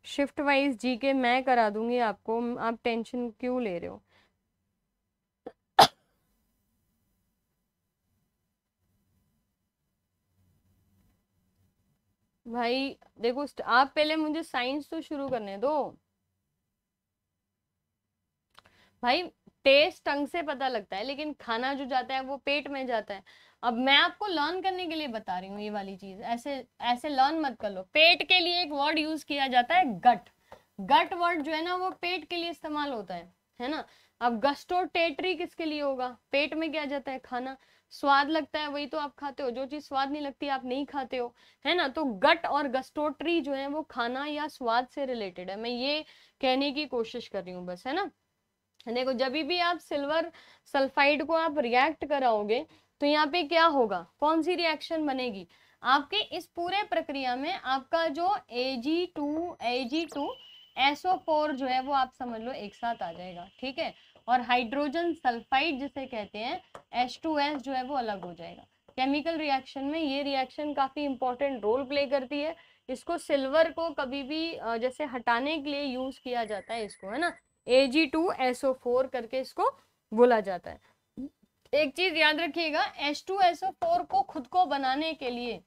शिफ्ट वाइज जी के मैं करा दूंगी आपको, आप टेंशन क्यों ले रहे हो। भाई देखो आप पहले मुझे साइंस तो शुरू करने दो भाई। टेस्ट टंग से पता लगता है लेकिन खाना जो जाता है वो पेट में जाता है। अब मैं आपको लर्न करने के लिए बता रही हूँ ये वाली चीज, ऐसे ऐसे लर्न मत कर लो। पेट के लिए एक वर्ड यूज किया जाता है गट, गट वर्ड जो है ना वो पेट के लिए इस्तेमाल होता है, है ना। अब गस्टोटेटरी किसके लिए होगा, पेट में क्या जाता है, खाना, स्वाद लगता है वही तो आप खाते हो, जो चीज स्वाद नहीं लगती आप नहीं खाते हो, है ना। तो गट और गस्टोटरी जो है वो खाना या स्वाद से रिलेटेड है, मैं ये कहने की कोशिश कर रही हूँ बस, है ना। देखो जब भी आप सिल्वर सल्फाइड को आप रिएक्ट कराओगे तो यहाँ पे क्या होगा, कौन सी रिएक्शन बनेगी आपके इस पूरे प्रक्रिया में, आपका जो A G two S O four जो है वो आप समझ लो एक साथ आ जाएगा, ठीक है। और हाइड्रोजन सल्फाइड जिसे कहते हैं एच टू एस जो है वो अलग हो जाएगा। केमिकल रिएक्शन में ये रिएक्शन काफी इंपॉर्टेंट रोल प्ले करती है। इसको सिल्वर को कभी भी जैसे हटाने के लिए यूज किया जाता है इसको, है ना, A G two S O four करके इसको बोला जाता है। एक चीज याद रखिएगा, H two S O four को खुद को बनाने के लिए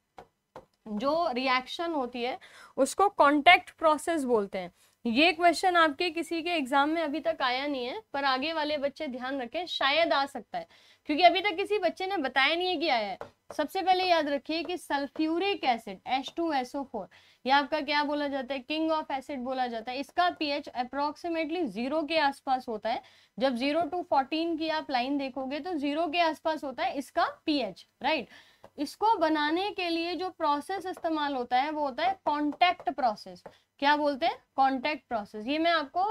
जो रिएक्शन होती है उसको कॉन्टैक्ट प्रोसेस बोलते हैं। ये क्वेश्चन आपके किसी के एग्जाम में अभी तक आया नहीं है, पर आगे वाले बच्चे ध्यान रखें, शायद आ सकता है, क्योंकि अभी तक किसी बच्चे ने बताया नहीं है कि आया है। सबसे पहले याद रखिए कि sulphuric acid H two S O four, यह आपका क्या बोला जाता है, किंग ऑफ एसिड बोला जाता है। इसका पीएच अप्रोक्सीमेटली जीरो के आसपास होता है। जब जीरो टू फोर्टीन की आप लाइन देखोगे तो जीरो के आसपास होता है इसका पीएच, राइट। इसको बनाने के लिए जो प्रोसेस इस्तेमाल होता है वो होता है कॉन्टैक्ट प्रोसेस। क्या बोलते हैं? Contact process. ये मैं आपको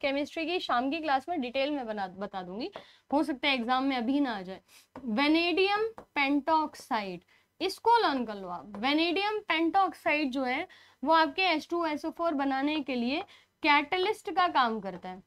केमिस्ट्री की शाम की क्लास में डिटेल में बना बता दूंगी, हो सकता है एग्जाम में अभी ना आ जाए। वेनेडियम पेंटॉक्साइड, इसको लर्न कर लो आप। वेनेडियम पेंटॉक्साइड जो है वो आपके H two S O four बनाने के लिए कैटलिस्ट का काम करता है।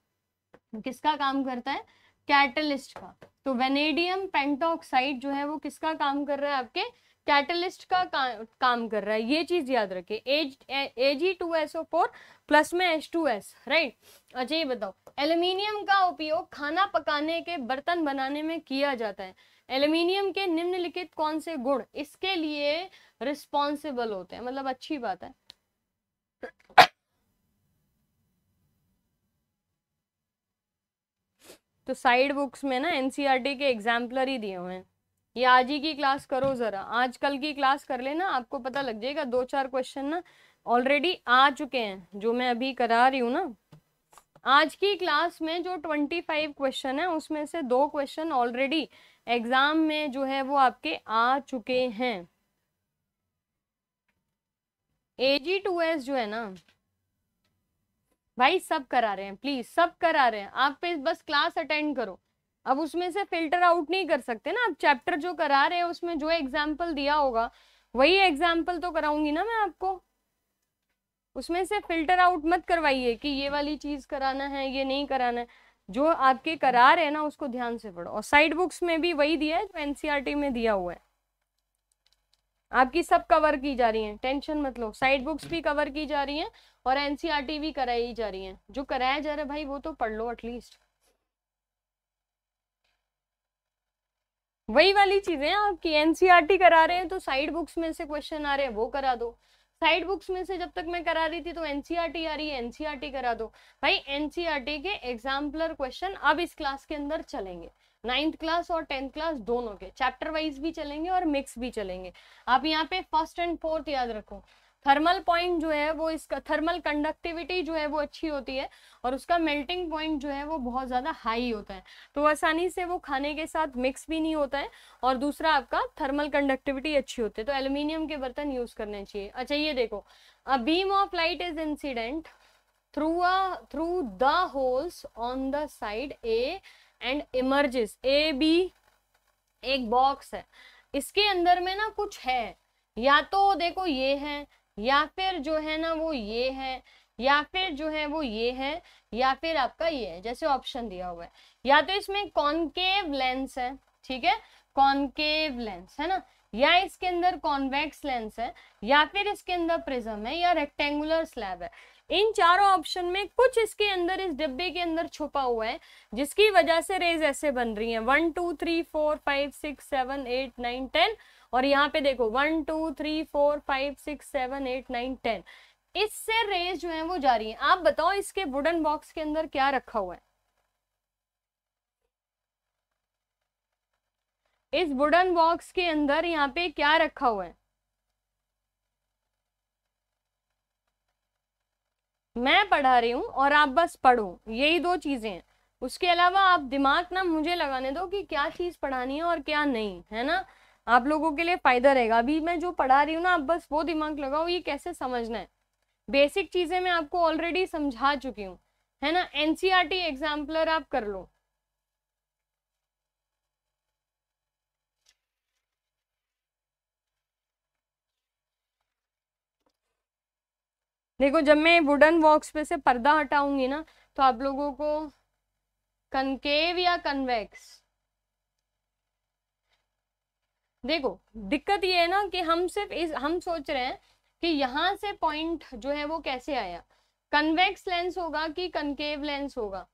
किसका काम करता है? कैटलिस्ट का। तो वेनेडियम पेंटॉक्साइड जो है वो किसका काम कर रहा है? आपके कैटलिस्ट का, का काम कर रहा है। ये चीज याद रखें। A G two S O four plus में एच टू एस, राइट। अच्छा ये बताओ, एल्युमिनियम का उपयोग खाना पकाने के बर्तन बनाने में किया जाता है। एल्युमिनियम के निम्नलिखित कौन से गुण इसके लिए रिस्पॉन्सिबल होते हैं? मतलब अच्छी बात है, तो साइड बुक्स में ना एनसीईआरटी के एग्जाम्पलर ही दिए हुए हैं। ये आज ही की क्लास करो जरा, आज कल की क्लास कर लेना, आपको पता लग जाएगा। दो चार क्वेश्चन ना ऑलरेडी आ चुके हैं जो मैं अभी करा रही हूँ ना। आज की क्लास में जो पच्चीस क्वेश्चन है उसमें से दो क्वेश्चन ऑलरेडी एग्जाम में जो है वो आपके आ चुके हैं। ए जी टू एस जो है ना भाई, सब करा रहे हैं, प्लीज सब करा रहे हैं। आप पे बस क्लास अटेंड करो। अब उसमें से फिल्टर आउट नहीं कर सकते ना आप। चैप्टर जो करा रहे हैं उसमें जो एग्जाम्पल दिया होगा वही एग्जाम्पल तो कराऊंगी ना मैं आपको। उसमें से फिल्टर आउट मत करवाइए कि ये वाली चीज कराना है, ये नहीं कराना है। जो आपके करा रहे हैं ना उसको ध्यान से पढ़ो। और साइड बुक्स में भी वही दिया है जो एनसीईआरटी में दिया हुआ है। आपकी सब कवर की जा रही है, टेंशन मत लो। साइड बुक्स भी कवर की जा रही है और एनसीईआरटी भी कराई जा रही है। जो कराया जा रहा है भाई वो तो पढ़ लो एटलीस्ट। वही वाली चीजें आपकी एनसीईआरटी करा रहे हैं, तो साइड बुक्स में से क्वेश्चन आ रहे हैं वो करा दो। साइड बुक्स में से जब तक मैं करा रही थी तो एनसीईआरटी आ रही है, एनसीईआरटी करा दो भाई। एनसीईआरटी के एग्जाम्पलर क्वेश्चन अब इस क्लास के अंदर चलेंगे। नाइन्थ क्लास और टेंथ क्लास दोनों के चैप्टर वाइज भी चलेंगे और मिक्स भी चलेंगे। आप यहाँ पे फर्स्ट एंड फोर्थ याद रखो। थर्मल पॉइंट जो है वो, इसका थर्मल कंडक्टिविटी जो है वो अच्छी होती है और उसका मेल्टिंग पॉइंट जो है वो बहुत ज़्यादा हाई होता है, तो आसानी से वो खाने के साथ मिक्स भी नहीं होता है। और दूसरा आपका थर्मल कंडक्टिविटी अच्छी होती है, तो एल्यूमिनियम के बर्तन यूज़ करने चाहिए। अच्छा ये देखो, a beam of light is incident through a through the holes on the side A and emerges. A B एक बॉक्स है, इसके अंदर में ना कुछ है, या तो देखो ये है, या फिर जो है ना वो ये है, या फिर जो है वो ये है, या फिर आपका ये है, जैसे ऑप्शन दिया हुआ है। या तो इसमें कॉनकेव लेंस है, ठीक है, कॉनकेव लेंस है ना, या इसके अंदर कॉन्वेक्स लेंस है, या फिर इसके अंदर प्रिज्म है, या रेक्टेंगुलर स्लैब है। इन चारों ऑप्शन में कुछ इसके अंदर, इस डिब्बे के अंदर छुपा हुआ है, जिसकी वजह से रेज ऐसे बन रही हैं। One two three four five six seven eight nine ten और यहाँ पे देखो one two three four five six seven eight nine ten इससे रेज जो है वो जा रही है। आप बताओ इसके वुडन बॉक्स के अंदर क्या रखा हुआ है? इस वुडन बॉक्स के अंदर यहाँ पे क्या रखा हुआ है? मैं पढ़ा रही हूँ और आप बस पढ़ो, यही दो चीजें हैं। उसके अलावा आप दिमाग ना मुझे लगाने दो कि क्या चीज पढ़ानी है और क्या नहीं, है ना। आप लोगों के लिए फायदा रहेगा। अभी मैं जो पढ़ा रही हूँ ना, आप बस वो दिमाग लगाओ ये कैसे समझना है। बेसिक चीजें मैं आपको ऑलरेडी समझा चुकी हूँ, है ना। एनसीईआरटी एग्जाम्पलर आप कर लो। देखो जब मैं वुडन बॉक्स में से पर्दा हटाऊंगी ना तो आप लोगों को कनकेव या कन्वेक्स, देखो दिक्कत ये है ना कि हम सिर्फ इस हम सोच रहे हैं कि यहाँ से पॉइंट जो है वो कैसे आया, कन्वेक्स लेंस होगा कि कनकेव लेंस होगा।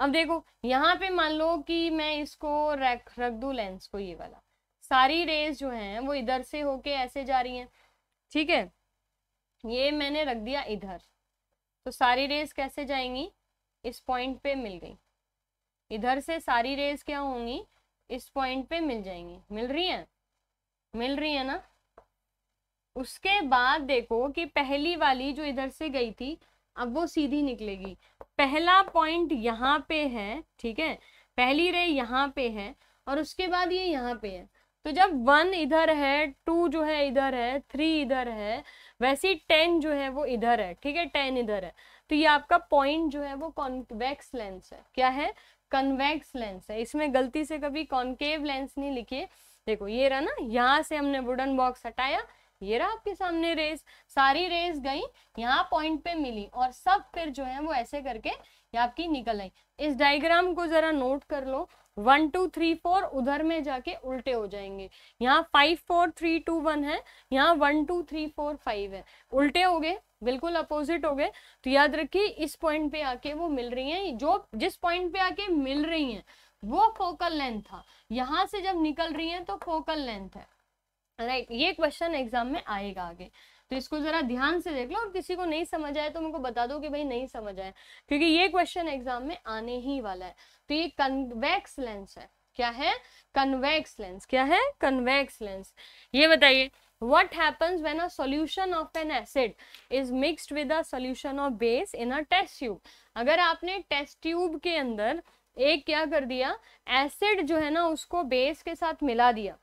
अब देखो यहाँ पे मान लो कि मैं इसको रख रख दूं लेंस को, ये वाला, सारी रेज जो है वो इधर से होके ऐसे जा रही है, ठीक है। ये मैंने रख दिया इधर, तो सारी रेस कैसे जाएंगी, इस पॉइंट पे मिल गई, इधर से सारी रेस क्या होंगी, इस पॉइंट पे मिल जाएंगी, मिल रही है, मिल रही है ना। उसके बाद देखो कि पहली वाली जो इधर से गई थी अब वो सीधी निकलेगी। पहला पॉइंट यहाँ पे है, ठीक है, पहली रे यहाँ पे है और उसके बाद ये यहाँ पे है। तो जब वन इधर है, टू जो है इधर है, थ्री इधर है, वैसे टेन जो है वो इधर है, ठीक है, टेन इधर है। तो ये आपका पॉइंट जो है वो कॉन्वेक्स लेंस है, क्या है, कन्वेक्स लेंस है। इसमें गलती से कभी कॉन्केव लेंस नहीं लिखिए। देखो ये रहा ना, यहाँ से हमने वुडन बॉक्स हटाया, ये रहा आपके सामने रेस, सारी रेस गई यहाँ पॉइंट पे मिली और सब फिर जो है वो ऐसे करके आपकी निकल आई। इस डायग्राम को जरा नोट कर लो, वन टू थ्री फोर उधर में जाके उल्टे हो जाएंगे, यहाँ five four three two one है, यहाँ one two three four five है, उल्टे हो गए, बिल्कुल अपोजिट हो गए। तो याद रखिए इस पॉइंट पे आके वो मिल रही हैं, जो जिस पॉइंट पे आके मिल रही हैं वो फोकल लेंथ था, यहाँ से जब निकल रही हैं तो फोकल लेंथ है, राइट। ये क्वेश्चन एग्जाम में आएगा आगे, तो इसको जरा ध्यान से देख लो और किसी को नहीं समझ आए तो मेरे को बता दो कि भाई नहीं समझ आए, क्योंकि ये क्वेश्चन एग्जाम में आने ही वाला है। तो ये कन्वेक्स लेंस है, क्या है, कन्वेक्स लेंस, क्या है, कन्वेक्स लेंस। ये बताइए what happens when a solution of an acid is mixed with a solution of base in a test tube। अगर आपने टेस्ट ट्यूब के अंदर एक क्या कर दिया, एसिड जो है ना उसको बेस के साथ मिला दिया,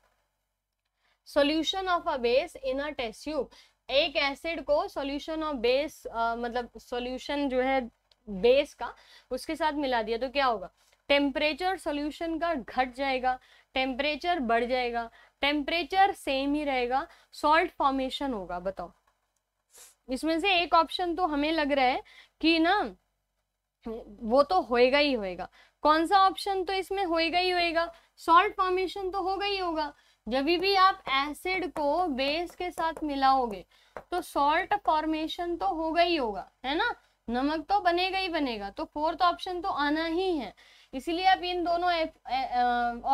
solution of a base in a test tube, एक एसिड को सॉल्यूशन ऑफ बेस मतलब सॉल्यूशन जो है बेस का उसके साथ मिला दिया, तो क्या होगा, टेम्परेचर सॉल्यूशन का घट जाएगा, टेम्परेचर बढ़ जाएगा, टेम्परेचर सेम ही रहेगा, सॉल्ट फॉर्मेशन होगा। बताओ, इसमें से एक ऑप्शन तो हमें लग रहा है कि ना वो तो होएगा ही होएगा, कौन सा ऑप्शन, तो इसमें होएगा ही होएगा, सॉल्ट फॉर्मेशन तो होगा ही होगा। जब भी आप एसिड को बेस के साथ मिलाओगे तो सॉल्ट फॉर्मेशन तो होगा ही होगा, है ना, नमक तो बनेगा ही बनेगा, तो फोर्थ ऑप्शन तो आना ही है। इसीलिए आप इन दोनों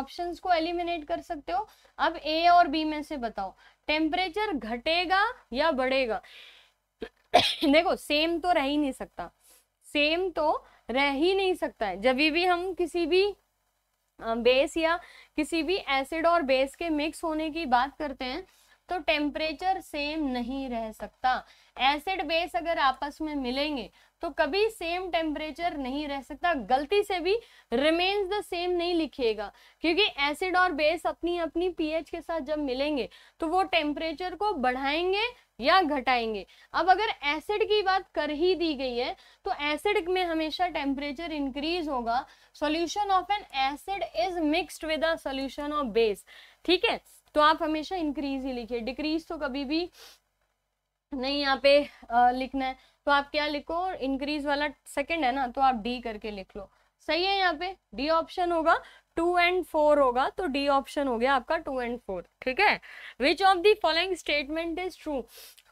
ऑप्शंस को एलिमिनेट कर सकते हो। अब ए और बी में से बताओ, टेम्परेचर घटेगा या बढ़ेगा। देखो सेम तो रह ही नहीं सकता, सेम तो रह ही नहीं सकता है। जब भी हम किसी भी बेस या किसी भी एसिड और बेस के मिक्स होने की बात करते हैं तो टेम्परेचर सेम नहीं रह सकता। एसिड बेस अगर आपस में मिलेंगे तो कभी सेम टेम्परेचर नहीं रह सकता। गलती से भी रिमेन्स द सेम नहीं लिखिएगा, क्योंकि एसिड और बेस अपनी अपनी पीएच के साथ जब मिलेंगे तो वो टेम्परेचर को बढ़ाएंगे या घटाएंगे। अब अगर एसिड की बात कर ही दी गई है तो एसिड में हमेशा टेम्परेचर इंक्रीज होगा। Solution of an acid is mixed with a solution of base, ठीक है, तो आप हमेशा इंक्रीज ही लिखिए, डिक्रीज तो कभी भी नहीं यहाँ पे आ, लिखना है। तो आप क्या लिखो, इंक्रीज वाला सेकंड है ना, तो आप डी करके लिख लो, सही है, यहाँ पे डी ऑप्शन होगा, टू एंड फोर होगा, तो डी ऑप्शन हो गया आपका टू एंड फोर, ठीक है। Which of the following statement is true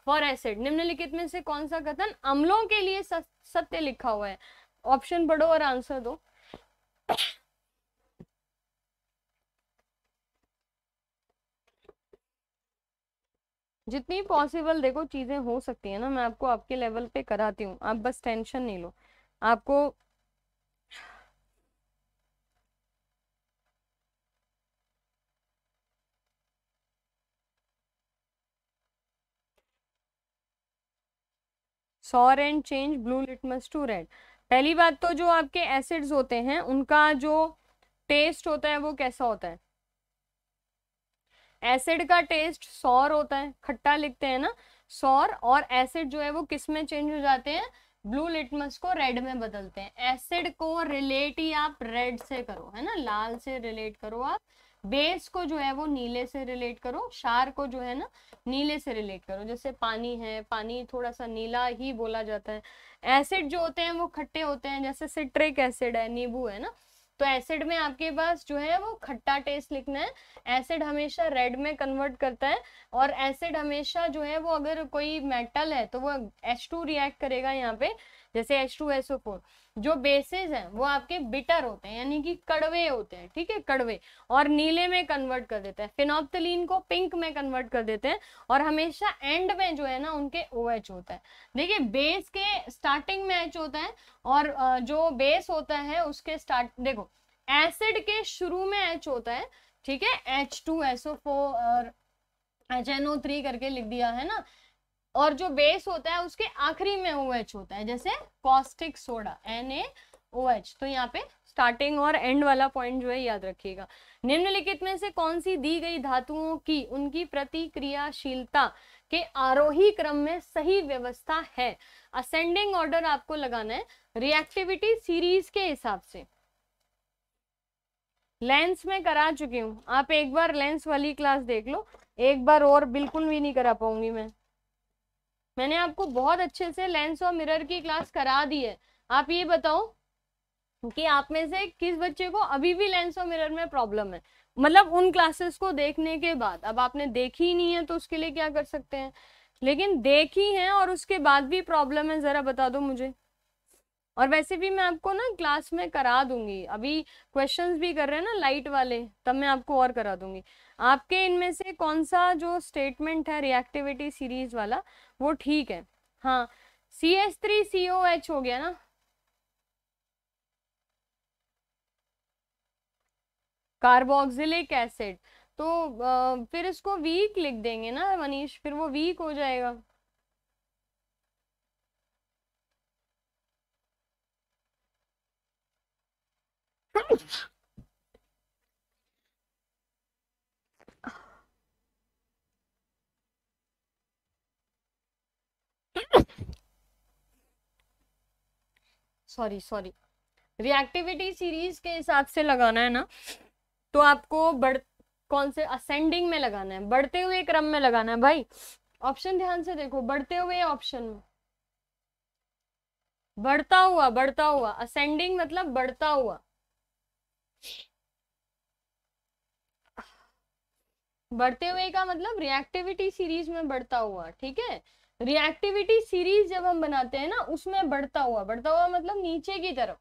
for acid, निम्नलिखित में से कौन सा कथन अम्लों के लिए सत्य लिखा हुआ है। ऑप्शन पढ़ो और आंसर दो। जितनी पॉसिबल देखो चीज़ें हो सकती है ना, मैं आपको आपके लेवल पे कराती हूँ, आप बस टेंशन नहीं लो। आपको sour and change blue litmus to red. पहली बात तो जो आपके एसिड्स होते हैं उनका जो टेस्ट होता है वो कैसा होता है, एसिड का टेस्ट सौर होता है, खट्टा लिखते हैं ना सौर, और एसिड जो है वो किस में चेंज हो जाते हैं, ब्लू लिटमस को रेड में बदलते हैं। एसिड को रिलेट ही आप रेड से करो, है ना, लाल से रिलेट करो आप, बेस को जो है वो नीले से रिलेट करो, क्षार को जो है ना नीले से रिलेट करो, जैसे पानी है, पानी थोड़ा सा नीला ही बोला जाता है। एसिड जो होते हैं वो खट्टे होते हैं, जैसे सिट्रिक एसिड है, नींबू है ना, तो एसिड में आपके पास जो है वो खट्टा टेस्ट लिखना है। एसिड हमेशा रेड में कन्वर्ट करता है और एसिड हमेशा जो है वो अगर कोई मेटल है तो वो H टू रिएक्ट करेगा यहाँ पे जैसे H two S O four, जो बेसेस हैं वो आपके बिटर होते हैं यानी कि कड़वे होते हैं, ठीक है, कड़वे, और नीले में कन्वर्ट कर देते हैं, फिनोप्थलीन को पिंक में कन्वर्ट कर देते हैं, और हमेशा एंड में जो है ना उनके ओ एच होता है। देखिए बेस के स्टार्टिंग में एच होता है और जो बेस होता है उसके स्टार्ट, देखो एसिड के शुरू में एच होता है, ठीक है, H two S O four और एच एन ओ थ्री करके लिख दिया है ना, और जो बेस होता है उसके आखिरी में OH होता है, जैसे caustic soda N A O H. तो यहाँ पे स्टार्टिंग और एंड वाला पॉइंट जो है याद रखिएगा। निम्नलिखित में से कौन सी दी गई धातुओं की उनकी प्रतिक्रियाशीलता के आरोही क्रम में सही व्यवस्था है? असेंडिंग ऑर्डर आपको लगाना है, रिएक्टिविटी सीरीज के हिसाब से। लेंस में करा चुकी हूँ, आप एक बार लेंस वाली क्लास देख लो, एक बार और बिल्कुल भी नहीं करा पाऊंगी मैं। मैंने आपको बहुत अच्छे से लेंस और मिरर की क्लास करा दी है। आप ये बताओ कि आप में से किस बच्चे को अभी भी लेंस और मिरर में प्रॉब्लम है, मतलब उन क्लासेस को देखने के बाद। अब आपने देखी ही नहीं है तो उसके लिए क्या कर सकते हैं, लेकिन देखी है और उसके बाद भी प्रॉब्लम है जरा बता दो मुझे। और वैसे भी मैं आपको ना क्लास में करा दूंगी, अभी क्वेश्चंस भी कर रहे हैं ना लाइट वाले, तब मैं आपको और करा दूंगी। आपके इनमें से कौन सा जो स्टेटमेंट है रिएक्टिविटी सीरीज वाला वो ठीक है? हाँ, C S three C O H हो गया ना, कार्बोक्सिलिक एसिड, तो आ, फिर इसको वीक लिख देंगे ना मनीष, फिर वो वीक हो जाएगा। सॉरी सॉरी रिएक्टिविटी सीरीज के हिसाब से लगाना है ना, तो आपको बढ़ कौन से असेंडिंग में लगाना है, बढ़ते हुए क्रम में लगाना है। भाई ऑप्शन ध्यान से देखो, बढ़ते हुए ऑप्शन में बढ़ता हुआ, बढ़ता हुआ असेंडिंग मतलब बढ़ता हुआ, बढ़ते हुए का मतलब रिएक्टिविटी सीरीज में बढ़ता हुआ, ठीक है। रिएक्टिविटी सीरीज जब हम बनाते हैं ना उसमें बढ़ता हुआ, बढ़ता हुआ मतलब नीचे की तरफ,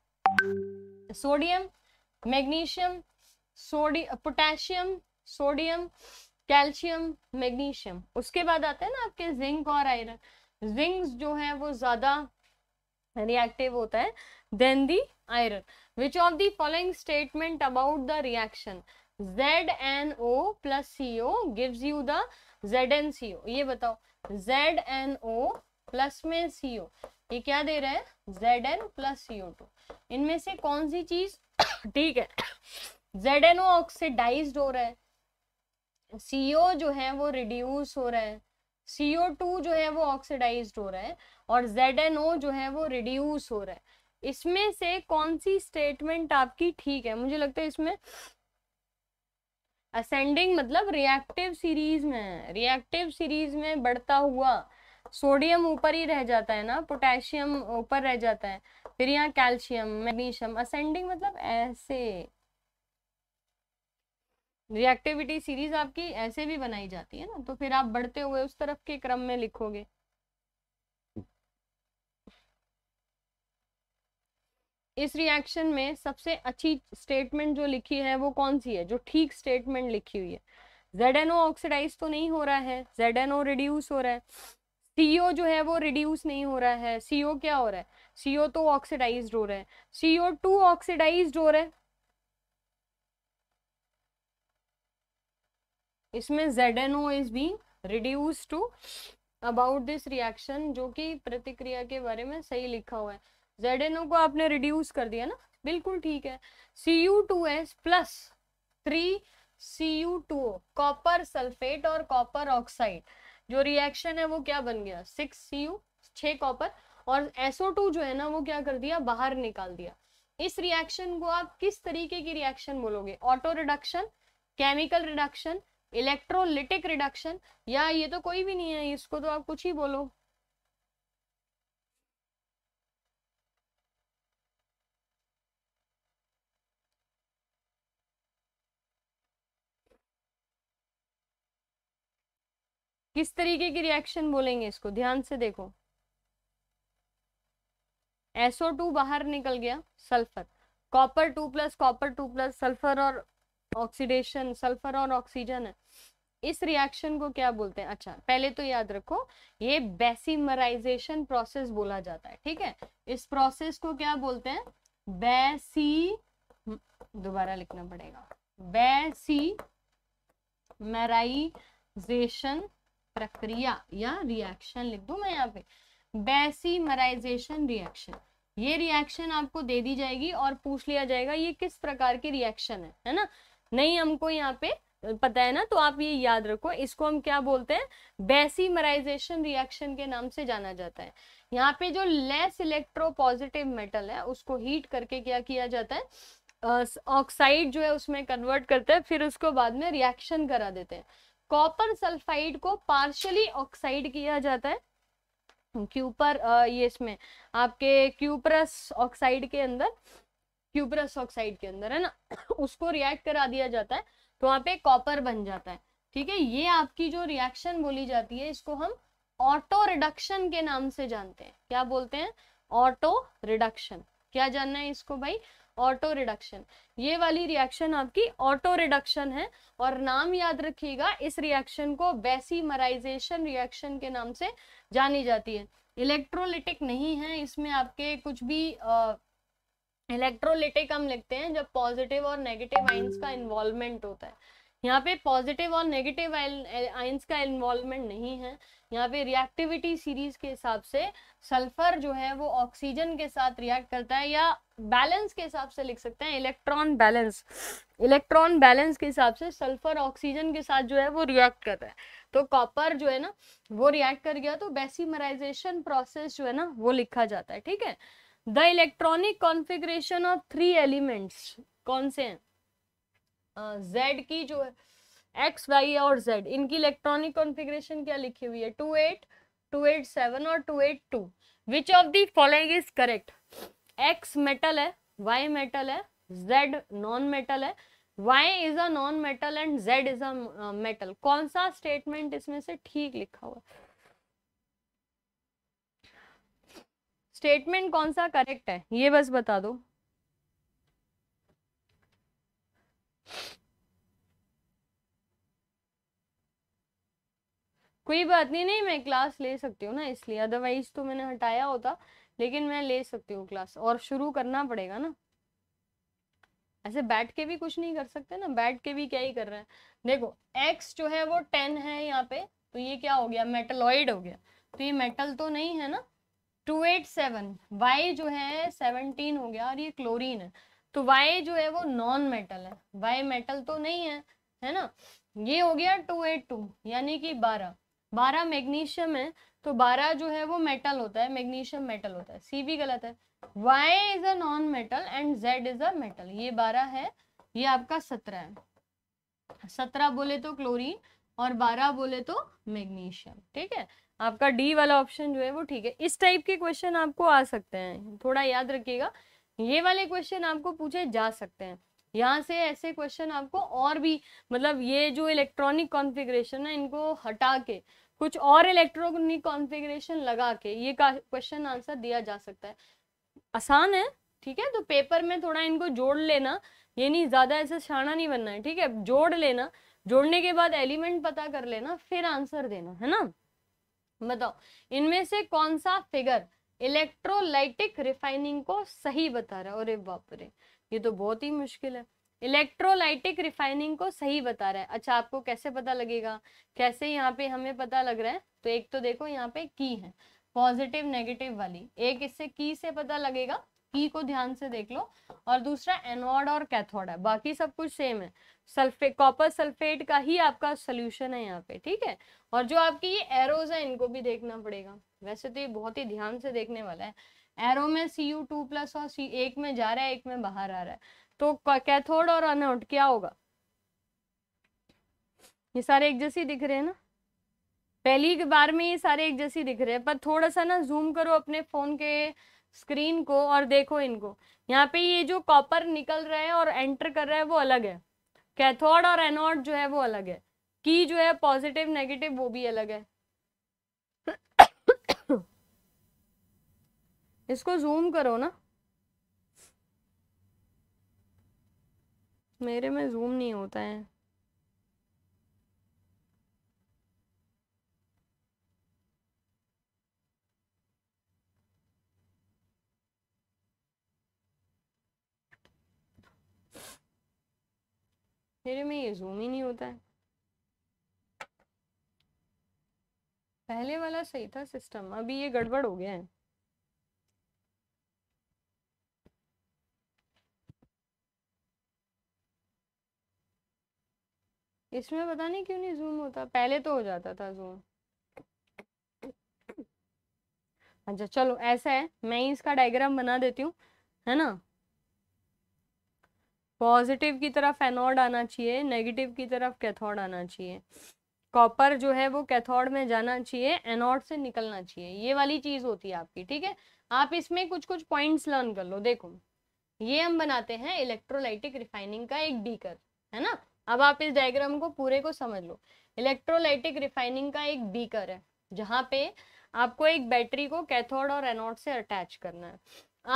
sodium magnesium, sodium potassium, sodium calcium magnesium, उसके बाद आते हैं ना आपके जिंक और आयरन। जिंक जो है वो ज्यादा रिएक्टिव होता है than the iron. Which of the following statement about the reaction Z N O plus C O gives you the Z N C O? ये बताओ Z N O plus में C O ये क्या दे रहा है, Z N plus C O two. इनमें से कौन सी चीज ठीक है, Z N O ऑक्सीडाइज्ड हो रहा है, C O जो है वो रिड्यूस हो रहा है, C O टू जो है वो ऑक्सीडाइज्ड हो रहा है और Z N O जो है वो रिड्यूस हो रहा है। इसमें से कौन सी स्टेटमेंट आपकी ठीक है? मुझे लगता है इसमें असेंडिंग मतलब रिएक्टिव सीरीज में, रिएक्टिव सीरीज में बढ़ता हुआ, सोडियम ऊपर ही रह जाता है ना, पोटेशियम ऊपर रह जाता है, फिर यहाँ कैल्शियम मैग्नीशियम। असेंडिंग मतलब ऐसे, रिएक्टिविटी सीरीज आपकी ऐसे भी बनाई जाती है ना, तो फिर आप बढ़ते हुए उस तरफ के क्रम में लिखोगे। इस रिएक्शन में सबसे अच्छी स्टेटमेंट जो लिखी है वो कौन सी है, जो ठीक स्टेटमेंट लिखी हुई है? Z N O ऑक्सीडाइज तो नहीं हो रहा है, Z N O रिड्यूस हो रहा है, C O जो है वो रिड्यूस नहीं हो रहा है, C O क्या हो रहा है, C O तो ऑक्सीडाइज हो रहा है, C O टू ऑक्सीडाइज हो रहा है। इसमें Z N O is being reduce to about this reaction, जो कि प्रतिक्रिया के बारे में सही लिखा हुआ है। Z N O को आपने रिड्यूस कर दिया ना, बिल्कुल ठीक है। C U two S plus three C U two O copper sulphate और कॉपर ऑक्साइड, जो रिएक्शन है वो क्या बन गया, सिक्स C U छह कॉपर और S O टू जो है ना वो क्या कर दिया, बाहर निकाल दिया। इस रिएक्शन को आप किस तरीके की रिएक्शन बोलोगे, auto reduction, chemical reduction, electrolytic reduction, या ये तो कोई भी नहीं है, इसको तो आप कुछ ही बोलो। किस तरीके की रिएक्शन बोलेंगे इसको, ध्यान से देखो। एस ओ टू बाहर निकल गया sulphur, copper two plus copper two plus sulphur और ऑक्सीडेशन, सल्फर और ऑक्सीजन है, इस रिएक्शन को क्या बोलते हैं? अच्छा पहले तो याद रखो ये बेसिमराइजेशन प्रोसेस बोला जाता है, ठीक है। इस प्रोसेस को क्या बोलते हैं? बेसी, दोबारा लिखना पड़ेगा, बेसिमराइजेशन प्रक्रिया या रिएक्शन लिख दो मैं यहाँ पे, बेसिमराइजेशन रिएक्शन। ये रिएक्शन आपको दे दी जाएगी और पूछ लिया जाएगा ये किस प्रकार की रिएक्शन है, है ना। नहीं हमको यहाँ पे पता है ना, तो आप ये याद रखो, इसको हम क्या बोलते हैं? बेसिमराइजेशन रिएक्शन के नाम से जाना जाता है। यहाँ पे जो लेस इलेक्ट्रोपॉजिटिव मेटल है उसको हीट करके क्या किया जाता है? ऑक्साइड जो है उसमें कन्वर्ट करते हैं, फिर उसको बाद में रिएक्शन करा देते हैं। कॉपर सल्फाइड को पार्शियली ऑक्साइड किया जाता है क्यूपर, ये इसमें आपके क्यूपरस ऑक्साइड के अंदर, क्यूपरस ऑक्साइड के अंदर है ना, उसको रिएक्ट करा दिया जाता है तो वहाँ पे कॉपर बन जाता है, ठीक है। ये आपकी जो रिएक्शन बोली जाती है इसको हम ऑटो रिडक्शन के नाम से जानते हैं। क्या बोलते हैं? Auto reduction. क्या जानना है इसको भाई? Auto reduction. ये वाली रिएक्शन आपकी ऑटो रिडक्शन है और नाम याद रखिएगा, इस रिएक्शन को बेसिमराइजेशन रिएक्शन के नाम से जानी जाती है। इलेक्ट्रोलिटिक नहीं है इसमें, आपके कुछ भी इलेक्ट्रोलिटिक हम लिखते हैं जब पॉजिटिव और नेगेटिव आयंस का इन्वॉल्वमेंट होता है। यहाँ पे पॉजिटिव और नेगेटिव आयंस का इन्वॉल्वमेंट नहीं है। यहाँ पे रिएक्टिविटी सीरीज के हिसाब से सल्फर जो है वो ऑक्सीजन के साथ रिएक्ट करता है, या बैलेंस के हिसाब से लिख सकते हैं, इलेक्ट्रॉन बैलेंस, इलेक्ट्रॉन बैलेंस के हिसाब से सल्फर ऑक्सीजन के साथ जो है वो रिएक्ट करता है। तो कॉपर जो है ना वो रिएक्ट कर गया, तो बेसिमराइजेशन प्रोसेस जो है ना वो लिखा जाता है, ठीक है। The electronic configuration of three elements कौन से हैं? जेड uh, की जो है एक्स वाई और जेड, इनकी इलेक्ट्रॉनिक कॉन्फिगरेशन क्या लिखी हुई है? Two eight two eight seven और two eight two. Which of the following is correct? X metal है, वाई मेटल है, जेड नॉन मेटल है, Y is a non metal and Z is a metal. कौन सा स्टेटमेंट इसमें से ठीक लिखा हुआ? स्टेटमेंट कौन सा करेक्ट है ये बस बता दो। कोई बात नहीं, नहीं मैं क्लास ले सकती हूँ ना, इसलिए, अदरवाइज तो मैंने हटाया होता, लेकिन मैं ले सकती हूँ क्लास, और शुरू करना पड़ेगा ना। ऐसे बैठ के भी कुछ नहीं कर सकते ना, बैठ के भी क्या ही कर रहे हैं। देखो एक्स जो है वो टेन है यहाँ पे, तो ये क्या हो गया? मेटलॉइड हो गया, तो ये मेटल तो नहीं है ना। टू एट सेवन, वाई जो है सेवनटीन हो गया और ये क्लोरीन है, तो वाई जो है वो नॉन मेटल है, वाई मेटल तो नहीं है, है ना। ये हो गया टू एट टू यानी कि बारह, बारह मैग्नीशियम है, तो बारह जो है वो मेटल होता है, मैग्नीशियम मेटल होता है। सी भी गलत है, Y is a non metal and Z is a metal. ये बारह है, ये आपका सत्रह है, सत्रह बोले तो क्लोरीन और बारह बोले तो मैग्नीशियम, ठीक है। आपका डी वाला ऑप्शन जो है वो ठीक है। इस टाइप के क्वेश्चन आपको आ सकते हैं, थोड़ा याद रखिएगा, ये वाले क्वेश्चन आपको पूछे जा सकते हैं। यहाँ से ऐसे क्वेश्चन आपको और भी, मतलब ये जो इलेक्ट्रॉनिक कॉन्फ़िगरेशन है इनको हटा के कुछ और इलेक्ट्रॉनिक कॉन्फ़िगरेशन लगा के ये क्वेश्चन आंसर दिया जा सकता है। आसान है, ठीक है, तो पेपर में थोड़ा इनको जोड़ लेना, ये नहीं ज़्यादा ऐसे शाना नहीं बनना है, ठीक है। जोड़ लेना, जोड़ने के बाद एलिमेंट पता कर लेना, फिर आंसर देना, है ना। बताओ इनमें से कौन सा फिगर इलेक्ट्रोलाइटिक रिफाइनिंग को सही बता रहा है? अरे बाप रे, ये तो बहुत ही मुश्किल है। इलेक्ट्रोलाइटिक रिफाइनिंग को सही बता रहा है। अच्छा आपको कैसे पता लगेगा? कैसे यहाँ पे हमें पता लग रहा है? तो एक तो देखो यहाँ पे की है, पॉजिटिव नेगेटिव वाली, एक इससे की से पता लगेगा, की को ध्यान से देख लो, और दूसरा एनोड और कैथोड है, बाकी सब कुछ सेम है। सल्फेट, कॉपर सल्फेट का ही आपका सोल्यूशन है यहाँ पे, ठीक है। और जो आपकी ये एरोज है इनको भी देखना पड़ेगा, वैसे तो ये बहुत ही ध्यान से देखने वाला है। एरो में सीयू टू प्लस और सी, एक में जा रहा है एक में बाहर आ रहा है, तो कैथोड और एनोड क्या होगा? ये सारे एक जैसे दिख रहे हैं ना, पहली के बार में ये सारे एक जैसे दिख रहे हैं, पर थोड़ा सा ना जूम करो अपने फोन के स्क्रीन को और देखो इनको। यहाँ पे ये जो कॉपर निकल रहा है और एंटर कर रहा है वो अलग है, कैथोड और एनोड जो है वो अलग है, की जो है पॉजिटिव नेगेटिव वो भी अलग है। इसको जूम करो ना, मेरे में जूम नहीं होता है। मेरे में ये जूम ही नहीं होता है। पहले वाला सही था सिस्टम, अभी ये गड़बड़ हो गया है। इसमें पता नहीं क्यों नहीं जूम होता, पहले तो हो जाता था जूम। अच्छा चलो ऐसा है, मैं ही इसका डायग्राम बना देती हूँ, है ना। पॉजिटिव की तरफ एनोड आना चाहिए, नेगेटिव की तरफ कैथोड आना चाहिए। कॉपर जो है वो कैथोड में जाना चाहिए, एनोड से निकलना चाहिए। ये वाली चीज होती है आपकी, ठीक है। आप इसमें कुछ कुछ पॉइंट्स लर्न कर लो। देखो ये हम बनाते हैं इलेक्ट्रोलाइटिक रिफाइनिंग का एक बीकर, है ना। अब आप इस डायग्राम को पूरे को समझ लो। इलेक्ट्रोलाइटिक रिफाइनिंग का एक बीकर है जहाँ पे आपको एक बैटरी को कैथोड और एनोड से अटैच करना है।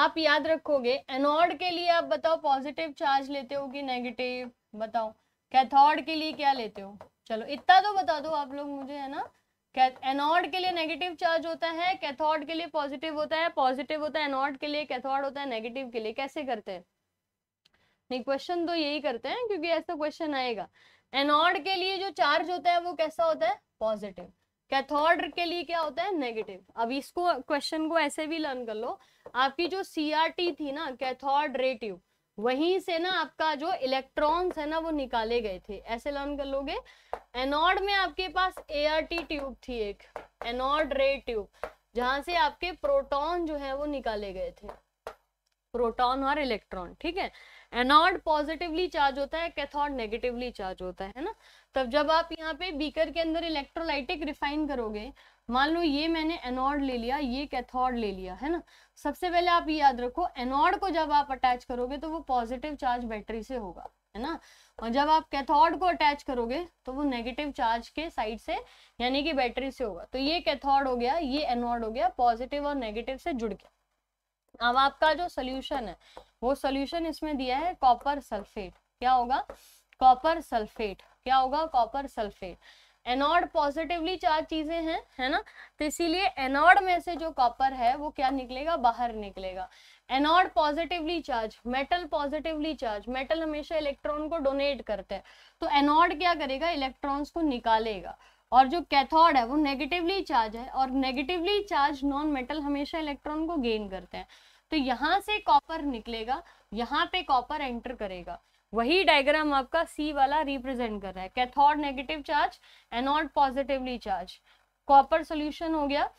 आप याद रखोगे एनोड के लिए आप बताओ पॉजिटिव चार्ज लेते हो कि नेगेटिव, बताओ। कैथोड के लिए क्या लेते हो, चलो इतना तो बता दो आप लोग मुझे, है ना। एनोड के लिए नेगेटिव चार्ज होता है, कैथोड के लिए पॉजिटिव होता है, पॉजिटिव होता है एनोड के लिए, कैथोड होता है नेगेटिव के लिए। कैसे करते हैं नहीं, क्वेश्चन तो यही करते हैं क्योंकि ऐसा क्वेश्चन आएगा। एनोड के लिए जो चार्ज होता है वो कैसा होता है, पॉजिटिव। कैथोड के लिए क्या होता है, नेगेटिव। अब इसको क्वेश्चन को ऐसे भी लर्न कर लो। आपकी जो सीआरटी थी ना, कैथोड रे ट्यूब, वहीं से ना आपका जो इलेक्ट्रॉन्स है ना वो निकाले गए थे, ऐसे लर्न कर लोगे। एनोड में आपके पास एआरटी ट्यूब थी एक, एनोड रे ट्यूब, जहां से आपके प्रोटॉन जो है वो निकाले गए थे, प्रोटॉन और इलेक्ट्रॉन, ठीक है। एनोड पॉजिटिवली चार्ज होता है, कैथोड नेगेटिवली चार्ज होता है, है ना। तब जब आप यहाँ पे बीकर के अंदर इलेक्ट्रोलाइटिक रिफाइन करोगे, मान लो ये मैंने एनोड ले लिया, ये कैथोड ले लिया, है ना। सबसे पहले आप ये याद रखो, एनोड को जब आप अटैच करोगे तो वो पॉजिटिव चार्ज बैटरी से होगा, है ना। और जब आप कैथोड को अटैच करोगे तो वो नेगेटिव चार्ज के साइड से यानी कि बैटरी से होगा। तो ये कैथोड हो गया, ये एनोड हो गया, पॉजिटिव और नेगेटिव से जुड़ गया। अब आपका जो सोल्यूशन है वो सोल्यूशन इसमें दिया है कॉपर सल्फेट। क्या होगा, कॉपर सल्फेट। क्या होगा, कॉपर सल्फेट। एनोड पॉजिटिवली चार चीजें हैं, है ना, तो इसीलिए एनोड में से जो कॉपर है वो क्या निकलेगा, बाहर निकलेगा। Anode positively charge, metal positively charge, metal हमेशा इलेक्ट्रॉन को डोनेट करते हैं, तो एनोड क्या करेगा, इलेक्ट्रॉन्स को निकालेगा। और जो कैथोड है वो नेगेटिवली चार्ज है, और नेगेटिवली चार्ज नॉन मेटल हमेशा इलेक्ट्रॉन को गेन करते हैं, तो यहाँ से कॉपर निकलेगा, यहाँ पे कॉपर एंटर करेगा। वही डायग्राम आपका सी वाला रिप्रेजेंट कर रहा है, cathode negative charge, anode positively charge, copper solution हो गया।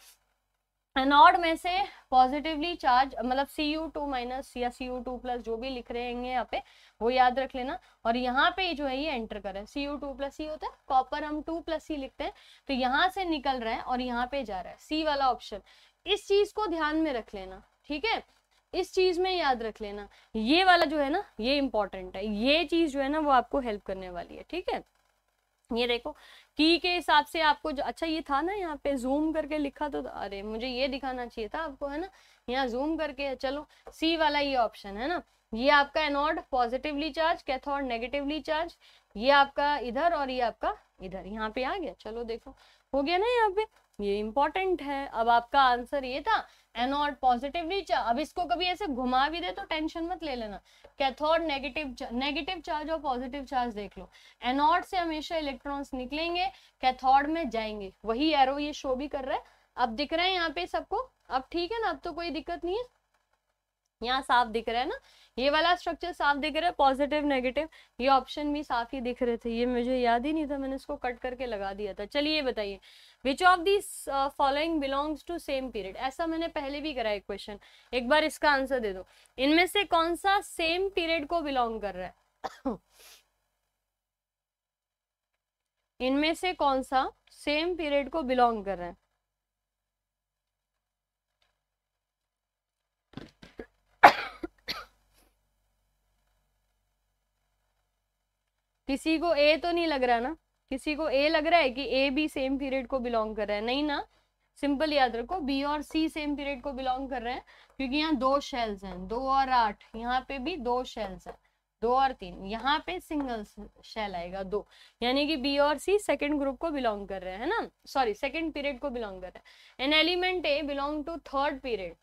एनोड में से पॉजिटिवली चार्ज मतलब सी यू टू माइनस या सी यू टू प्लस जो भी लिख रहे हैं यहाँ पे वो याद रख लेना, और यहाँ पे जो है ये एंटर कर रहा है, सी यू टू प्लस ही होता है, कॉपर हम टू प्लस ही लिखते हैं, तो यहाँ से निकल रहा है और यहाँ पे जा रहा है सी वाला ऑप्शन। इस चीज को ध्यान में रख लेना, ठीक है, इस चीज में याद रख लेना। ये वाला जो है ना ये इंपॉर्टेंट है, ये चीज जो है ना वो आपको हेल्प करने वाली है, ठीक है। ये देखो की के हिसाब से आपको जो, अच्छा ये था ना यहाँ पे जूम करके लिखा, तो अरे मुझे ये दिखाना चाहिए था आपको, है ना, यहाँ जूम करके। चलो सी वाला ये ऑप्शन है ना, ये आपका anode positively charge, cathode negatively charge, ये आपका इधर और ये आपका इधर, यहाँ पे आ गया। चलो देखो हो गया ना, यहाँ पे ये इंपॉर्टेंट है। अब आपका आंसर ये था एनोड पॉजिटिवली चार्ज। अब इसको कभी ऐसे घुमा भी दे तो टेंशन मत ले लेना। कैथोड नेगेटिव नेगेटिव चार्ज और पॉजिटिव चार्ज देख लो। एनोड से हमेशा इलेक्ट्रॉन्स निकलेंगे, कैथोड में जाएंगे। वही एरो ये शो भी कर रहा है, अब दिख रहा है यहाँ पे सबको, अब ठीक है ना, अब तो कोई दिक्कत नहीं है, यहाँ साफ दिख रहा है ना, ये वाला स्ट्रक्चर साफ दिख रहा है, पॉजिटिव नेगेटिव ये ऑप्शन भी साफ ही दिख रहे थे। ये मुझे याद ही नहीं था, मैंने इसको कट करके लगा दिया था। चलिए बताइए which of this following belongs to same period. ऐसा मैंने पहले भी करा है क्वेश्चन, एक बार इसका आंसर दे दो। इनमें से कौन सा सेम पीरियड को बिलोंग कर रहा है, इनमें से कौन सा सेम पीरियड को बिलोंग कर रहा है। किसी को ए तो नहीं लग रहा ना, किसी को ए लग रहा है कि ए भी सेम पीरियड को बिलोंग कर रहा है, नहीं ना। सिंपल याद रखो बी और सी सेम पीरियड को बिलोंग कर रहे हैं क्योंकि यहाँ दो शेल्स हैं, दो और आठ, यहाँ पे भी दो शेल्स हैं, दो और तीन, यहाँ पे सिंगल शेल आएगा दो, यानी कि बी और सी सेकंड ग्रुप को बिलोंग कर रहे हैं ना, सॉरी सेकंड पीरियड को बिलोंग कर रहे हैं। An element A belong to third period,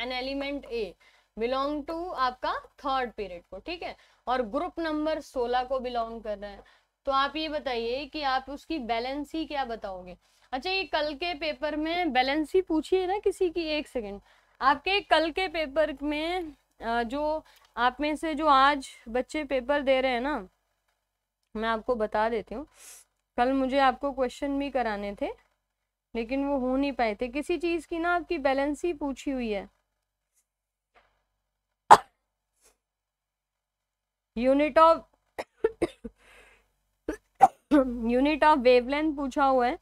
an element A belong to आपका थर्ड पीरियड को, ठीक है, और ग्रुप नंबर सोलह को बिलोंग कर रहे हैं। तो आप ये बताइए कि आप उसकी बैलेंस ही क्या बताओगे। अच्छा ये कल के पेपर में बैलेंस ही पूछिए ना किसी की, एक सेकेंड, आपके कल के पेपर में जो आप में से जो आज बच्चे पेपर दे रहे हैं ना, मैं आपको बता देती हूँ, कल मुझे आपको क्वेश्चन भी कराने थे लेकिन वो हो नहीं पाए थे, किसी चीज़ की ना आपकी बैलेंस ही पूछी हुई है। Unit of unit of wavelength पूछा हुआ है,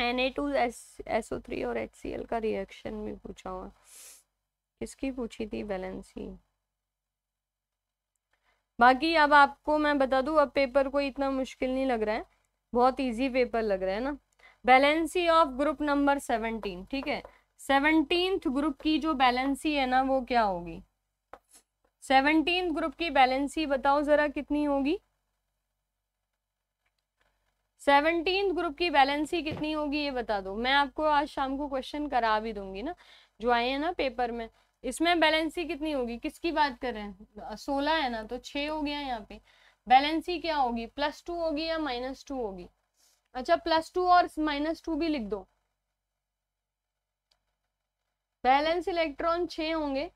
N A two S O three और एच सी एल का रिएक्शन भी पूछा हुआ है। किसकी पूछी थी बैलेंस ही? बाकी अब आपको मैं बता दूं, अब पेपर कोई इतना मुश्किल नहीं लग रहा है, बहुत इजी पेपर लग रहा है ना। Valency of group number seventeen, ठीक है, सेवनटीन्थ ग्रुप की जो बैलेंसी है ना वो क्या होगी, सेवनटीन्थ ग्रुप की बैलेंसी बताओ जरा कितनी होगी, सेवनटीन्थ ग्रुप की बैलेंसी कितनी होगी ये बता दो। मैं आपको आज शाम को क्वेश्चन करा भी दूंगी ना, जो आए हैं ना पेपर में, इसमें बैलेंसी कितनी होगी, किसकी बात कर रहे हैं, सोलह है ना, तो छः हो गया यहाँ पे, बैलेंसी क्या होगी, प्लस टू होगी या माइनस टू होगी। अच्छा प्लस टू और माइनस टू भी लिख दो। बैलेंस इलेक्ट्रॉन छः होंगे,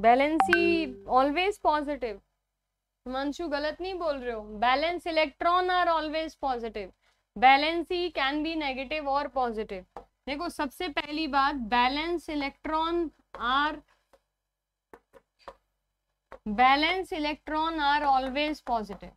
बैलेंसी ऑलवेज पॉजिटिव, हिमांशु गलत नहीं बोल रहे हो, valence electron are always positive, valency can be negative और पॉजिटिव। देखो सबसे पहली बात, valence electron are valence electron are always positive,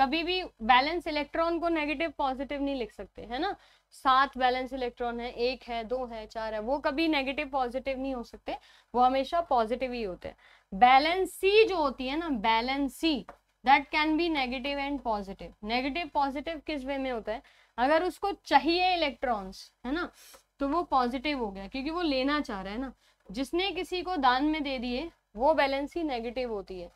कभी भी बैलेंस इलेक्ट्रॉन को नेगेटिव पॉजिटिव नहीं लिख सकते, है ना। सात बैलेंस इलेक्ट्रॉन है, एक है, दो है, चार है, वो कभी नेगेटिव पॉजिटिव नहीं हो सकते, वो हमेशा पॉजिटिव ही होते हैं। बैलेंस सी जो होती है ना, valency that can be negative and positive. Negative positive किस वे में होता है, अगर उसको चाहिए इलेक्ट्रॉन्स, है ना, तो वो पॉजिटिव हो गया क्योंकि वो लेना चाह रहा है ना। जिसने किसी को दान में दे दिए वो बैलेंस ही नेगेटिव होती है,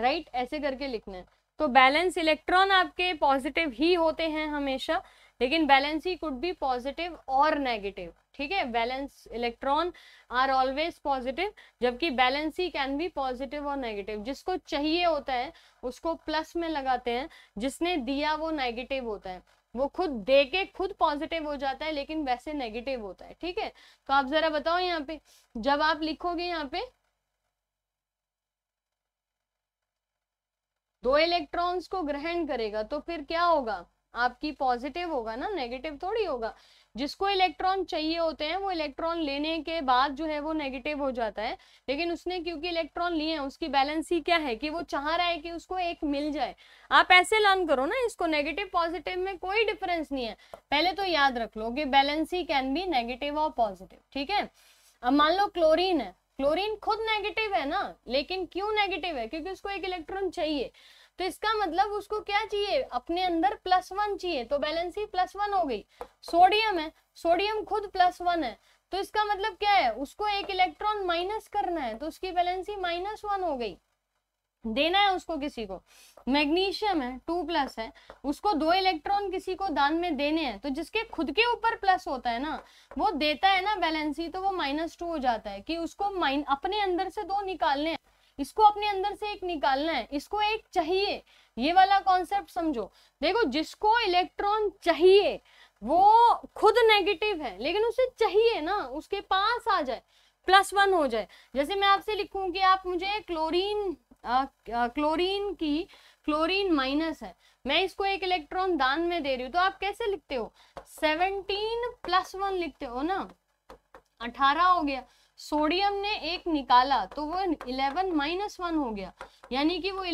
राइट right? ऐसे करके लिखना है। तो बैलेंस इलेक्ट्रॉन आपके पॉजिटिव ही होते हैं हमेशा, लेकिन valency could be positive और नेगेटिव, ठीक है। Valence electron are always positive, जबकि valency can be positive और नेगेटिव। जिसको चाहिए होता है उसको प्लस में लगाते हैं, जिसने दिया वो नेगेटिव होता है, वो खुद दे के खुद पॉजिटिव हो जाता है लेकिन वैसे नेगेटिव होता है, ठीक है। तो आप जरा बताओ यहाँ पे, जब आप लिखोगे यहाँ पे दो इलेक्ट्रॉन्स को ग्रहण करेगा तो फिर क्या होगा, आपकी पॉजिटिव होगा ना, नेगेटिव थोड़ी होगा। जिसको इलेक्ट्रॉन चाहिए होते हैं वो इलेक्ट्रॉन लेने के बाद जो है वो नेगेटिव हो जाता है, लेकिन उसने क्योंकि इलेक्ट्रॉन लिए हैं, उसकी बैलेंस ही क्या है कि वो चाह रहा है कि उसको एक मिल जाए। आप ऐसे लर्न करो ना इसको, नेगेटिव पॉजिटिव में कोई डिफरेंस नहीं है। पहले तो याद रख लो कि valency can be negative और पॉजिटिव, ठीक है। अब मान लो क्लोरीन है, क्लोरीन खुद नेगेटिव है ना, लेकिन क्यों नेगेटिव है, क्योंकि उसको एक इलेक्ट्रॉन चाहिए, तो इसका मतलब उसको क्या चाहिए, अपने अंदर प्लस वन चाहिए, तो बैलेंस ही प्लस वन हो गई। सोडियम है, सोडियम खुद प्लस वन है, तो इसका मतलब क्या है, उसको एक इलेक्ट्रॉन माइनस करना है, तो उसकी बैलेंस ही माइनस वन हो गई, देना है उसको किसी को। मैग्नीशियम है, टू प्लस है, उसको दो इलेक्ट्रॉन किसी को दान में देने हैं, तो जिसके खुद के ऊपर प्लस होता है ना वो देता है ना बैलेंस ही, तो वो माइनस टू हो जाता है कि उसको माइन अपने अंदर से दो निकालने हैं, इसको अपने अंदर से एक निकालना है, इसको एक चाहिए। ये वाला कॉन्सेप्ट समझो, देखो जिसको इलेक्ट्रॉन चाहिए वो खुद नेगेटिव है, लेकिन उसे चाहिए ना, उसके पास आ जाए, प्लस वन हो जाए। जैसे मैं आपसे लिखूं कि आप मुझे क्लोरीन आ, आ, क्लोरीन की क्लोरीन माइनस है, मैं इसको एक इलेक्ट्रॉन दान में दे रही हूँ, तो आप कैसे लिखते हो, सेवनटीन प्लस वन लिखते हो ना, अठारह हो गया। सोडियम ने एक निकाला तो वो इलेवन माइनस वन हो गया, यानी कि वो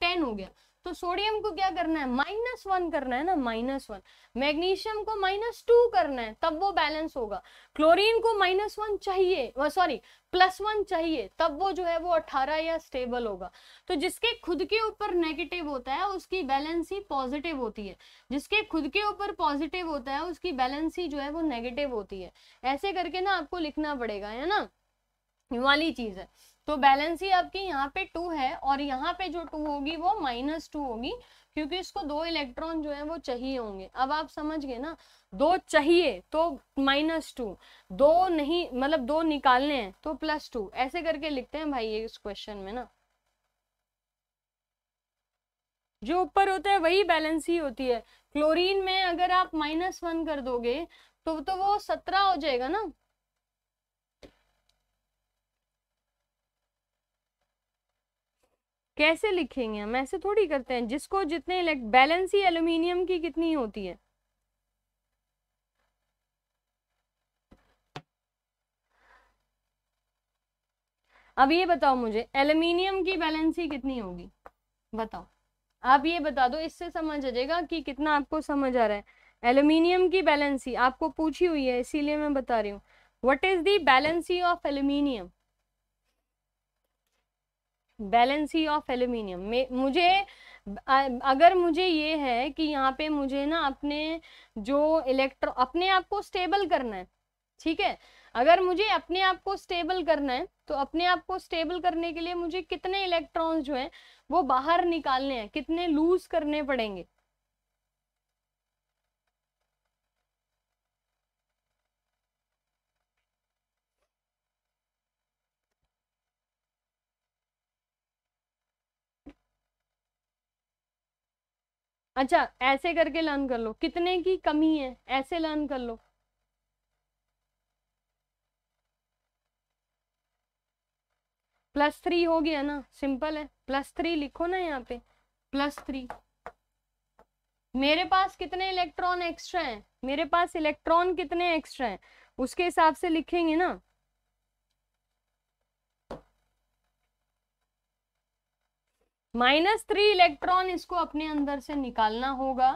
टेन हो गया। तो सोडियम को क्या करना है, माइनस वन करना है ना, माइनस वन। मैग्नीशियम को माइनस टू करना है तब वो बैलेंस होगा। क्लोरीन को माइनस वन चाहिए, वो सॉरी प्लस वन चाहिए, तब वो जो है वो अठारह या स्टेबल होगा। तो जिसके खुद के ऊपर नेगेटिव होता है उसकी बैलेंस ही पॉजिटिव होती है, जिसके खुद के ऊपर पॉजिटिव होता है उसकी बैलेंस ही जो है वो नेगेटिव होती है। ऐसे करके ना आपको लिखना पड़ेगा, है ना, वाली चीज है। तो बैलेंस ही आपकी यहाँ पे टू है और यहाँ पे जो टू होगी वो माइनस टू होगी, क्योंकि इसको दो इलेक्ट्रॉन जो है वो चाहिए होंगे। अब आप समझ गए ना, दो चाहिए तो माइनस टू, दो नहीं मतलब दो निकालने हैं तो प्लस टू, ऐसे करके लिखते हैं भाई ये इस क्वेश्चन में ना। जो ऊपर होता है वही बैलेंस ही होती है। क्लोरीन में अगर आप माइनस वन कर दोगे तो तो वो सत्रह हो जाएगा ना, कैसे लिखेंगे हम, ऐसे थोड़ी करते हैं। जिसको जितने इलेक्ट बैलेंस ही एल्यूमिनियम की कितनी होती है, अब ये बताओ मुझे एल्यूमिनियम की बैलेंस ही कितनी होगी, बताओ आप ये बता दो, इससे समझ आ जाएगा कि कितना आपको समझ आ रहा है। एल्यूमिनियम की बैलेंस ही आपको पूछी हुई है इसीलिए मैं बता रही हूँ। What is the valency of aluminium, valency of aluminium में मुझे अगर मुझे ये है कि यहाँ पे मुझे ना अपने जो इलेक्ट्रो अपने आप को स्टेबल करना है, ठीक है, अगर मुझे अपने आप को स्टेबल करना है तो अपने आप को स्टेबल करने के लिए मुझे कितने इलेक्ट्रॉन्स जो हैं वो बाहर निकालने हैं, कितने लूज करने पड़ेंगे। अच्छा ऐसे करके लर्न कर लो, कितने की कमी है ऐसे लर्न कर लो। प्लस थ्री हो गया ना, सिंपल है, प्लस थ्री लिखो ना यहाँ पे, प्लस थ्री। मेरे पास कितने इलेक्ट्रॉन एक्स्ट्रा हैं, मेरे पास इलेक्ट्रॉन कितने एक्स्ट्रा हैं उसके हिसाब से लिखेंगे ना। माइनस थ्री इलेक्ट्रॉन इसको अपने अंदर से निकालना होगा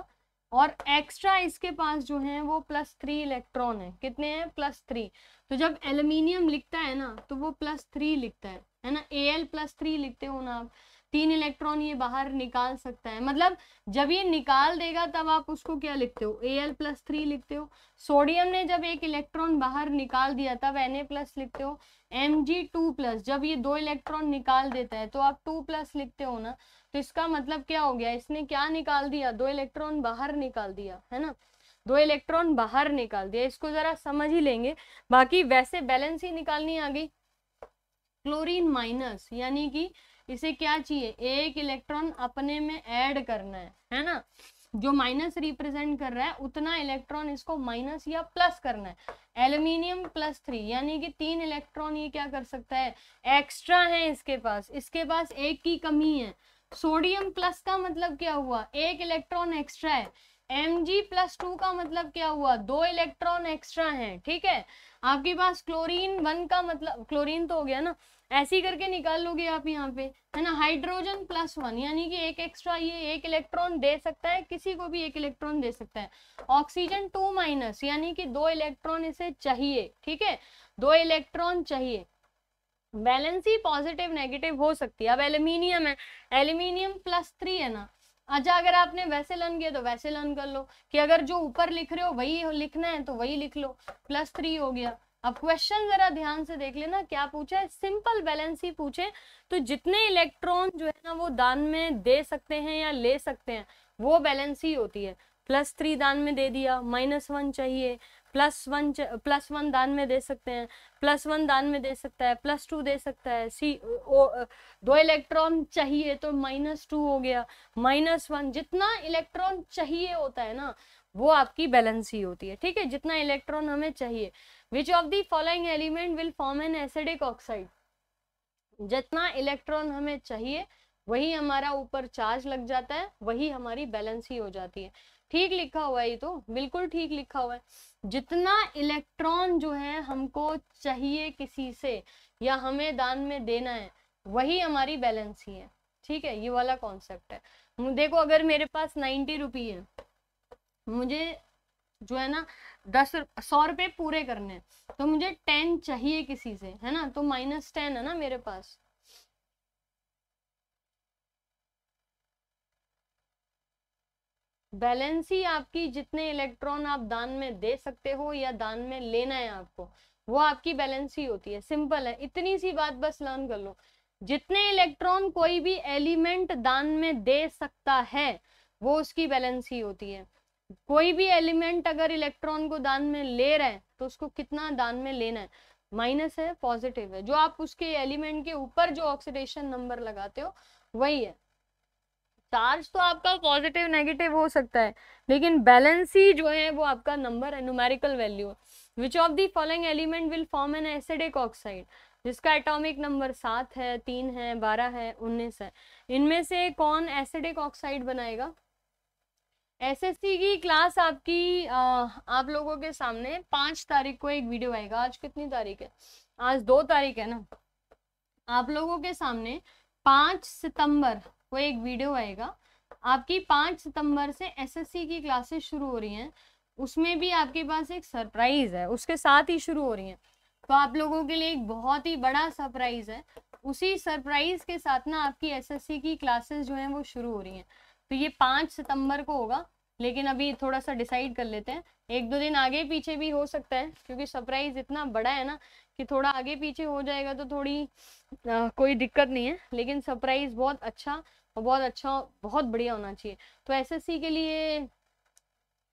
और एक्स्ट्रा इसके पास जो है वो प्लस थ्री इलेक्ट्रॉन है, कितने हैं, प्लस थ्री। तो जब एल्यूमिनियम लिखता है ना तो वो प्लस थ्री लिखता है, है ना, एल प्लस थ्री लिखते हो ना आप। तीन इलेक्ट्रॉन ये बाहर निकाल सकता है, मतलब जब ये निकाल देगा तब आप उसको क्या लिखते हो, एल प्लस थ्री लिखते हो। सोडियम ने जब एक इलेक्ट्रॉन बाहर निकाल दिया तब एन ए प्लस लिखते हो। एम जी टू प्लस जब ये दो इलेक्ट्रॉन निकाल देता है तो आप टू प्लस लिखते हो ना। तो इसका मतलब क्या हो गया, इसने क्या निकाल दिया, दो इलेक्ट्रॉन बाहर निकाल दिया, है ना, दो इलेक्ट्रॉन बाहर निकाल दिया। इसको जरा समझ ही लेंगे, बाकी वैसे बैलेंस ही निकालनी आ गई। क्लोरीन माइनस यानी कि इसे क्या चाहिए, एक इलेक्ट्रॉन अपने में ऐड करना है, है ना, जो माइनस रिप्रेजेंट कर रहा है उतना इलेक्ट्रॉन इसको माइनस या प्लस करना है। एल्यूमिनियम प्लस थ्री यानी कि तीन इलेक्ट्रॉन ये क्या कर सकता है, एक्स्ट्रा है इसके पास, इसके पास एक की कमी है। सोडियम प्लस का मतलब क्या हुआ, एक इलेक्ट्रॉन एक्स्ट्रा है। एम जी प्लस टू का मतलब क्या हुआ, दो इलेक्ट्रॉन एक्स्ट्रा हैं, ठीक है। आपके पास क्लोरीन वन का मतलब, क्लोरीन तो हो गया ना, ऐसी करके निकाल लोगे आप यहाँ पे, है ना। हाइड्रोजन प्लस वन यानी कि एक एक्स्ट्रा, ये एक इलेक्ट्रॉन दे सकता है, किसी को भी एक इलेक्ट्रॉन दे सकता है। ऑक्सीजन टू माइनस यानी कि दो इलेक्ट्रॉन इसे चाहिए, ठीक है, दो इलेक्ट्रॉन चाहिए। बैलेंस ही पॉजिटिव नेगेटिव हो सकती है। अब एल्यूमिनियम है, एल्यूमिनियम प्लस थ्री है ना। अच्छा अगर आपने वैसे लर्न किया तो वैसे लर्न कर लो कि अगर जो ऊपर लिख रहे हो वही लिखना है तो वही लिख लो, प्लस थ्री हो गया। अब क्वेश्चन जरा ध्यान से देख लेना क्या पूछा है, सिंपल बैलेंस ही पूछे तो जितने इलेक्ट्रॉन जो है ना वो दान में दे सकते हैं या ले सकते हैं वो बैलेंस ही होती है। प्लस थ्री दान में दे दिया, माइनस वन चाहिए, प्लस वन प्लस वन दान में दे सकते हैं, प्लस वन दान में दे सकता है, प्लस टू दे सकता है। सी ओ, दो इलेक्ट्रॉन चाहिए तो माइनस टू हो गया, माइनस वन, जितना इलेक्ट्रॉन चाहिए होता है ना वो आपकी बैलेंस ही होती है, ठीक है, जितना इलेक्ट्रॉन हमें चाहिए। Which of the following element will form an acidic oxide, जितना इलेक्ट्रॉन हमें चाहिए वही हमारा ऊपर चार्ज लग जाता है, वही हमारी बैलेंस ही हो जाती है। ठीक लिखा हुआ है, ये तो बिल्कुल ठीक लिखा हुआ है। जितना इलेक्ट्रॉन जो है हमको चाहिए किसी से या हमें दान में देना है वही हमारी बैलेंस ही है, ठीक है, ये वाला कॉन्सेप्ट है। देखो अगर मेरे पास नाइन्टी रुपये है, मुझे जो है ना दस सौ रुपये पूरे करने हैं, तो मुझे टेन चाहिए किसी से, है ना, तो माइनस टेन है ना मेरे पास, बैलेंस ही आपकी जितने इलेक्ट्रॉन आप दान में दे सकते हो या दान में लेना है आपको, वो आपकी बैलेंस ही होती है। सिंपल है, इतनी सी बात बस लर्न कर लो। जितने इलेक्ट्रॉन कोई भी एलिमेंट दान में दे सकता है वो उसकी बैलेंस ही होती है। कोई भी एलिमेंट अगर इलेक्ट्रॉन को दान में ले रहा है तो उसको कितना दान में लेना है, माइनस है पॉजिटिव है, जो आप उसके एलिमेंट के ऊपर जो ऑक्सीडेशन नंबर लगाते हो वही है। चार्ज तो आपका पॉजिटिव नेगेटिव हो सकता है, लेकिन बैलेंस ही जो है वो आपका नंबर है, न्यूमेरिकल वैल्यू है। Which of the following element will form an acidic oxide, जिसका एटॉमिक नंबर सात है, तीन है, बारह है, उन्नीस है, इनमें से कौन एसिडिक ऑक्साइड बनाएगा। एसएससी की क्लास आपकी आ, आप लोगों के सामने पांच तारीख को एक वीडियो आएगा। आज कितनी तारीख है, आज दो तारीख है ना। आप लोगों के सामने पांच सितंबर को एक वीडियो आएगा। आपकी पांच सितंबर से एसएससी की क्लासेस शुरू हो रही हैं, उसमें भी आपके पास एक सरप्राइज है, उसके साथ ही शुरू हो रही हैं, तो आप लोगों के लिए एक बहुत ही बड़ा सरप्राइज है। उसी सरप्राइज के साथ ना आपकी एसएससी की क्लासेस जो हैं वो शुरू हो रही हैं, तो ये पाँच सितंबर को होगा, लेकिन अभी थोड़ा सा डिसाइड कर लेते हैं, एक दो दिन आगे पीछे भी हो सकता है, क्योंकि सरप्राइज इतना बड़ा है ना कि थोड़ा आगे पीछे हो जाएगा तो थोड़ी आ, कोई दिक्कत नहीं है, लेकिन सरप्राइज बहुत अच्छा और बहुत अच्छा बहुत बढ़िया होना चाहिए। तो एसएससी के लिए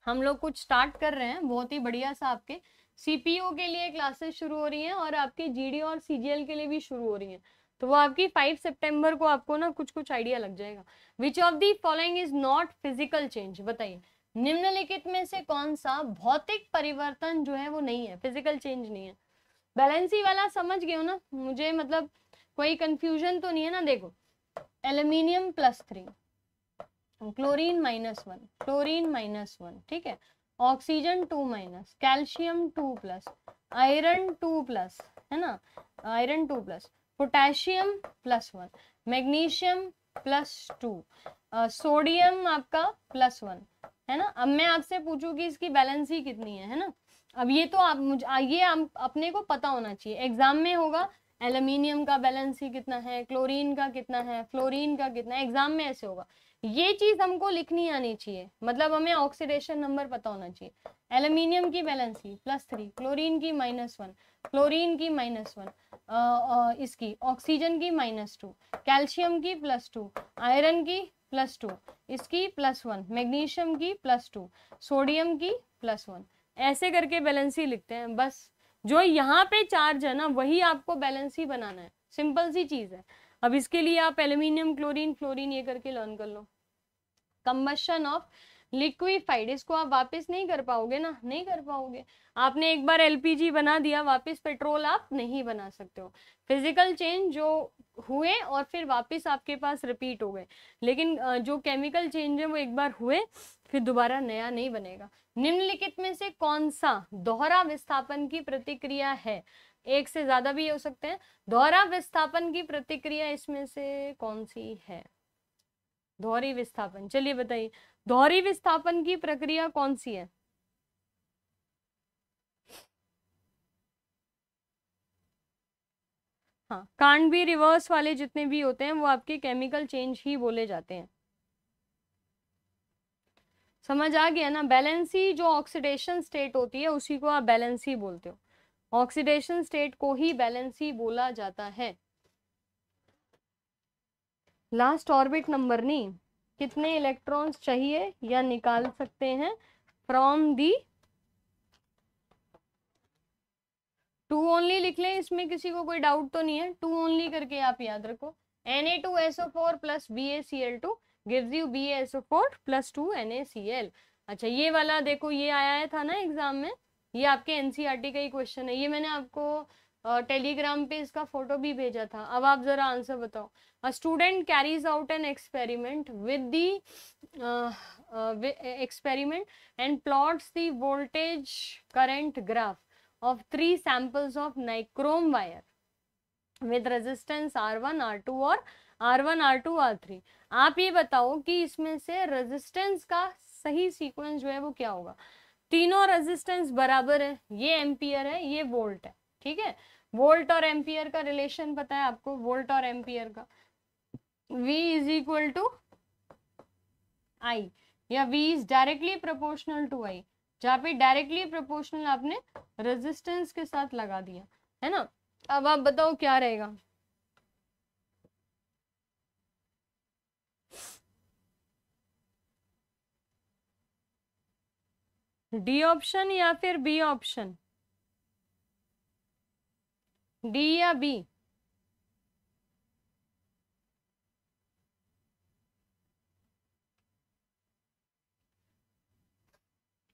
हम लोग कुछ स्टार्ट कर रहे हैं बहुत ही बढ़िया सा। आपके सीपीओ के लिए क्लासेस शुरू हो रही हैं और आपके जीडी और सीजीएल के लिए भी शुरू हो रही हैं, तो वो आपकी पाँच सितंबर को आपको ना कुछ कुछ आइडिया लग जाएगा। Which of the following is not physical change, बताइए निम्नलिखित में से कौन सा भौतिक परिवर्तन जो है वो नहीं है, फिजिकल चेंज नहीं है। बैलेंसी वाला समझ गए हो ना, मुझे मतलब कोई कंफ्यूजन तो नहीं है ना। देखो aluminium plus three, chlorine minus one, chlorine minus one, ठीक है, oxygen two minus, calcium two plus, iron two plus, है ना, iron two plus, potassium plus one, magnesium plus two, sodium आपका प्लस वन, है ना। अब मैं आपसे पूछूंगी इसकी बैलेंसी कितनी है, है ना। अब ये तो आप मुझे ये आप, अपने को पता होना चाहिए, एग्जाम में होगा एल्यूमिनियम का बैलेंसी कितना है, क्लोरीन का कितना है, फ्लोरीन का कितना है, एग्जाम में ऐसे होगा। ये चीज हमको लिखनी आनी चाहिए, मतलब हमें ऑक्सीडेशन नंबर पता होना चाहिए। एल्यूमिनियम की बैलेंसी प्लस थ्री, क्लोरीन की माइनस वन, क्लोरीन की माइनस वन, इसकी ऑक्सीजन की माइनस टू, कैल्शियम की प्लस टू, आयरन की प्लस टू, इसकी प्लस वन, मैग्नीशियम की प्लस टू, सोडियम की प्लस वन, ऐसे करके बैलेंसी लिखते हैं। बस जो यहाँ पे चार्ज है ना वही आपको बैलेंसी बनाना है, सिंपल सी चीज है। अब इसके लिए आप एल्यूमिनियम, क्लोरीन, फ्लोरीन ये करके लर्न कर लो। कंबशन ऑफ लिक्विफाइड, इसको आप वापस नहीं कर पाओगे ना, नहीं कर पाओगे। आपने एक बार एलपीजी बना दिया, वापस पेट्रोल आप नहीं बना सकते हो। फिजिकल चेंज जो हुए और फिर वापस आपके पास रिपीट हो गए, लेकिन जो केमिकल चेंज है वो एक बार हुए फिर दोबारा नया नहीं बनेगा। निम्नलिखित में से कौन सा दोहरा विस्थापन की प्रतिक्रिया है, एक से ज्यादा भी हो सकते हैं। दोहरा विस्थापन की प्रतिक्रिया इसमें से कौन सी है, दोहरी विस्थापन, चलिए बताइए दोहरी विस्थापन की प्रक्रिया कौन सी है। हाँ, कांड भी रिवर्स वाले जितने भी होते हैं वो आपके केमिकल चेंज ही बोले जाते हैं। समझ आ गया ना। बैलेंसी जो ऑक्सीडेशन स्टेट होती है उसी को आप बैलेंसी बोलते हो, ऑक्सीडेशन स्टेट को ही बैलेंसी बोला जाता है। लास्ट ऑर्बिट नंबर नहीं, कितने इलेक्ट्रॉन्स चाहिए या निकाल सकते हैं फ्रॉम दी टू ओनली लिख लें, इसमें किसी को कोई डाउट तो नहीं है। टू ओनली करके आप याद रखो, N A two S O four plus B A C L two gives you B A S O four plus two N A C L. अच्छा ये वाला देखो, ये आया था ना एग्जाम में, ये आपके N C E R T का ही क्वेश्चन है। ये मैंने आपको टेलीग्राम पे इसका फोटो भी भेजा था। अब आप जरा आंसर बताओ। A student carries out an experiment with the experiment and plots the voltage current graph of three samples of नाइक्रोम wire with resistance R one, R two और R one R two R three. आप ये बताओ कि इसमें से रेजिस्टेंस का सही सीक्वेंस जो है वो क्या होगा। तीनों रेजिस्टेंस बराबर है, ये एम्पियर है, ये वोल्ट है, ठीक है। वोल्ट और एम्पियर का रिलेशन पता है आपको, वोल्ट और एम्पियर का V is equal to I, या V is directly proportional to I, जहाँ पे डायरेक्टली प्रोपोर्शनल आपने रेजिस्टेंस के साथ लगा दिया है ना। अब आप बताओ क्या रहेगा, डी ऑप्शन या फिर बी ऑप्शन, डी या बी।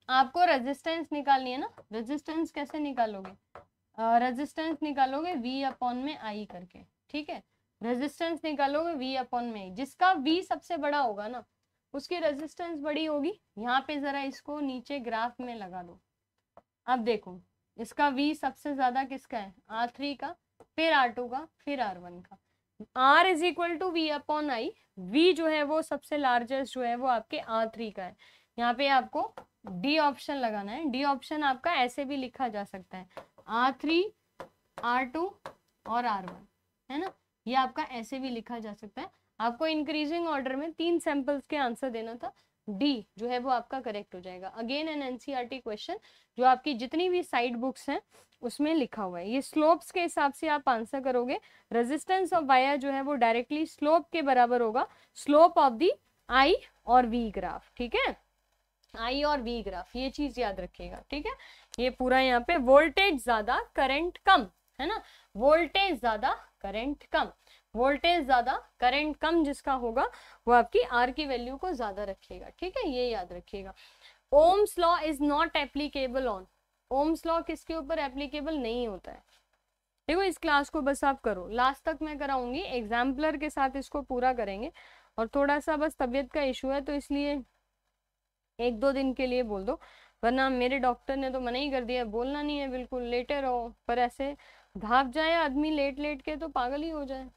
आपको रेजिस्टेंस निकालनी है ना, रेजिस्टेंस कैसे निकालोगे, रेजिस्टेंस uh, निकालोगे V अपॉन में I करके, ठीक है। रेजिस्टेंस निकालोगे V अपॉन में I, जिसका V सबसे बड़ा होगा ना उसकी रेजिस्टेंस बड़ी होगी। यहाँ पे जरा इसको नीचे ग्राफ में लगा दो, अब देखो इसका V सबसे ज्यादा किसका है, आर थ्री का, फिर आर टू का, फिर आर वन का। R is equal to V upon I, V जो है वो सबसे लार्जेस्ट जो है वो आपके आर थ्री का है। यहाँ पे आपको डी ऑप्शन लगाना है। डी ऑप्शन आपका ऐसे भी लिखा जा सकता है, आर थ्री आर टू और आर वन है ना, ये आपका ऐसे भी लिखा जा सकता है। आपको इंक्रीजिंग ऑर्डर में तीन सैंपल्स के आंसर देना था, डी जो है वो आपका करेक्ट हो जाएगा। अगेन एन एनसीईआरटी क्वेश्चन जो आपकी जितनी भी साइड बुक्स हैं उसमें लिखा हुआ है। ये स्लोप्स के हिसाब से आप आंसर करोगे। रेजिस्टेंस ऑफ वायर जो है वो डायरेक्टली स्लोप के बराबर होगा, स्लोप ऑफ दी आई और वी ग्राफ, ठीक है, आई और वी ग्राफ, ये चीज याद रखिएगा, ठीक है। ये पूरा यहाँ पे वोल्टेज ज्यादा करंट कम है ना, वोल्टेज ज्यादा करंट कम, वोल्टेज ज्यादा करंट कम जिसका होगा वो आपकी आर की वैल्यू को ज्यादा रखिएगा, ठीक है, ये याद रखिएगा। ओम्स लॉ is not applicable on, ओम्स लॉ किसके ऊपर एप्लीकेबल नहीं होता है। देखो इस क्लास को बस आप करो, लास्ट तक मैं कराऊंगी, एग्जाम्पलर के साथ इसको पूरा करेंगे। और थोड़ा सा बस तबीयत का इशू है तो इसलिए एक दो दिन के लिए बोल दो, वरना मेरे डॉक्टर ने तो मना ही कर दिया बोलना नहीं है बिल्कुल, लेटे रहो। पर ऐसे भाग जाए आदमी लेट लेट के तो पागल ही हो जाए।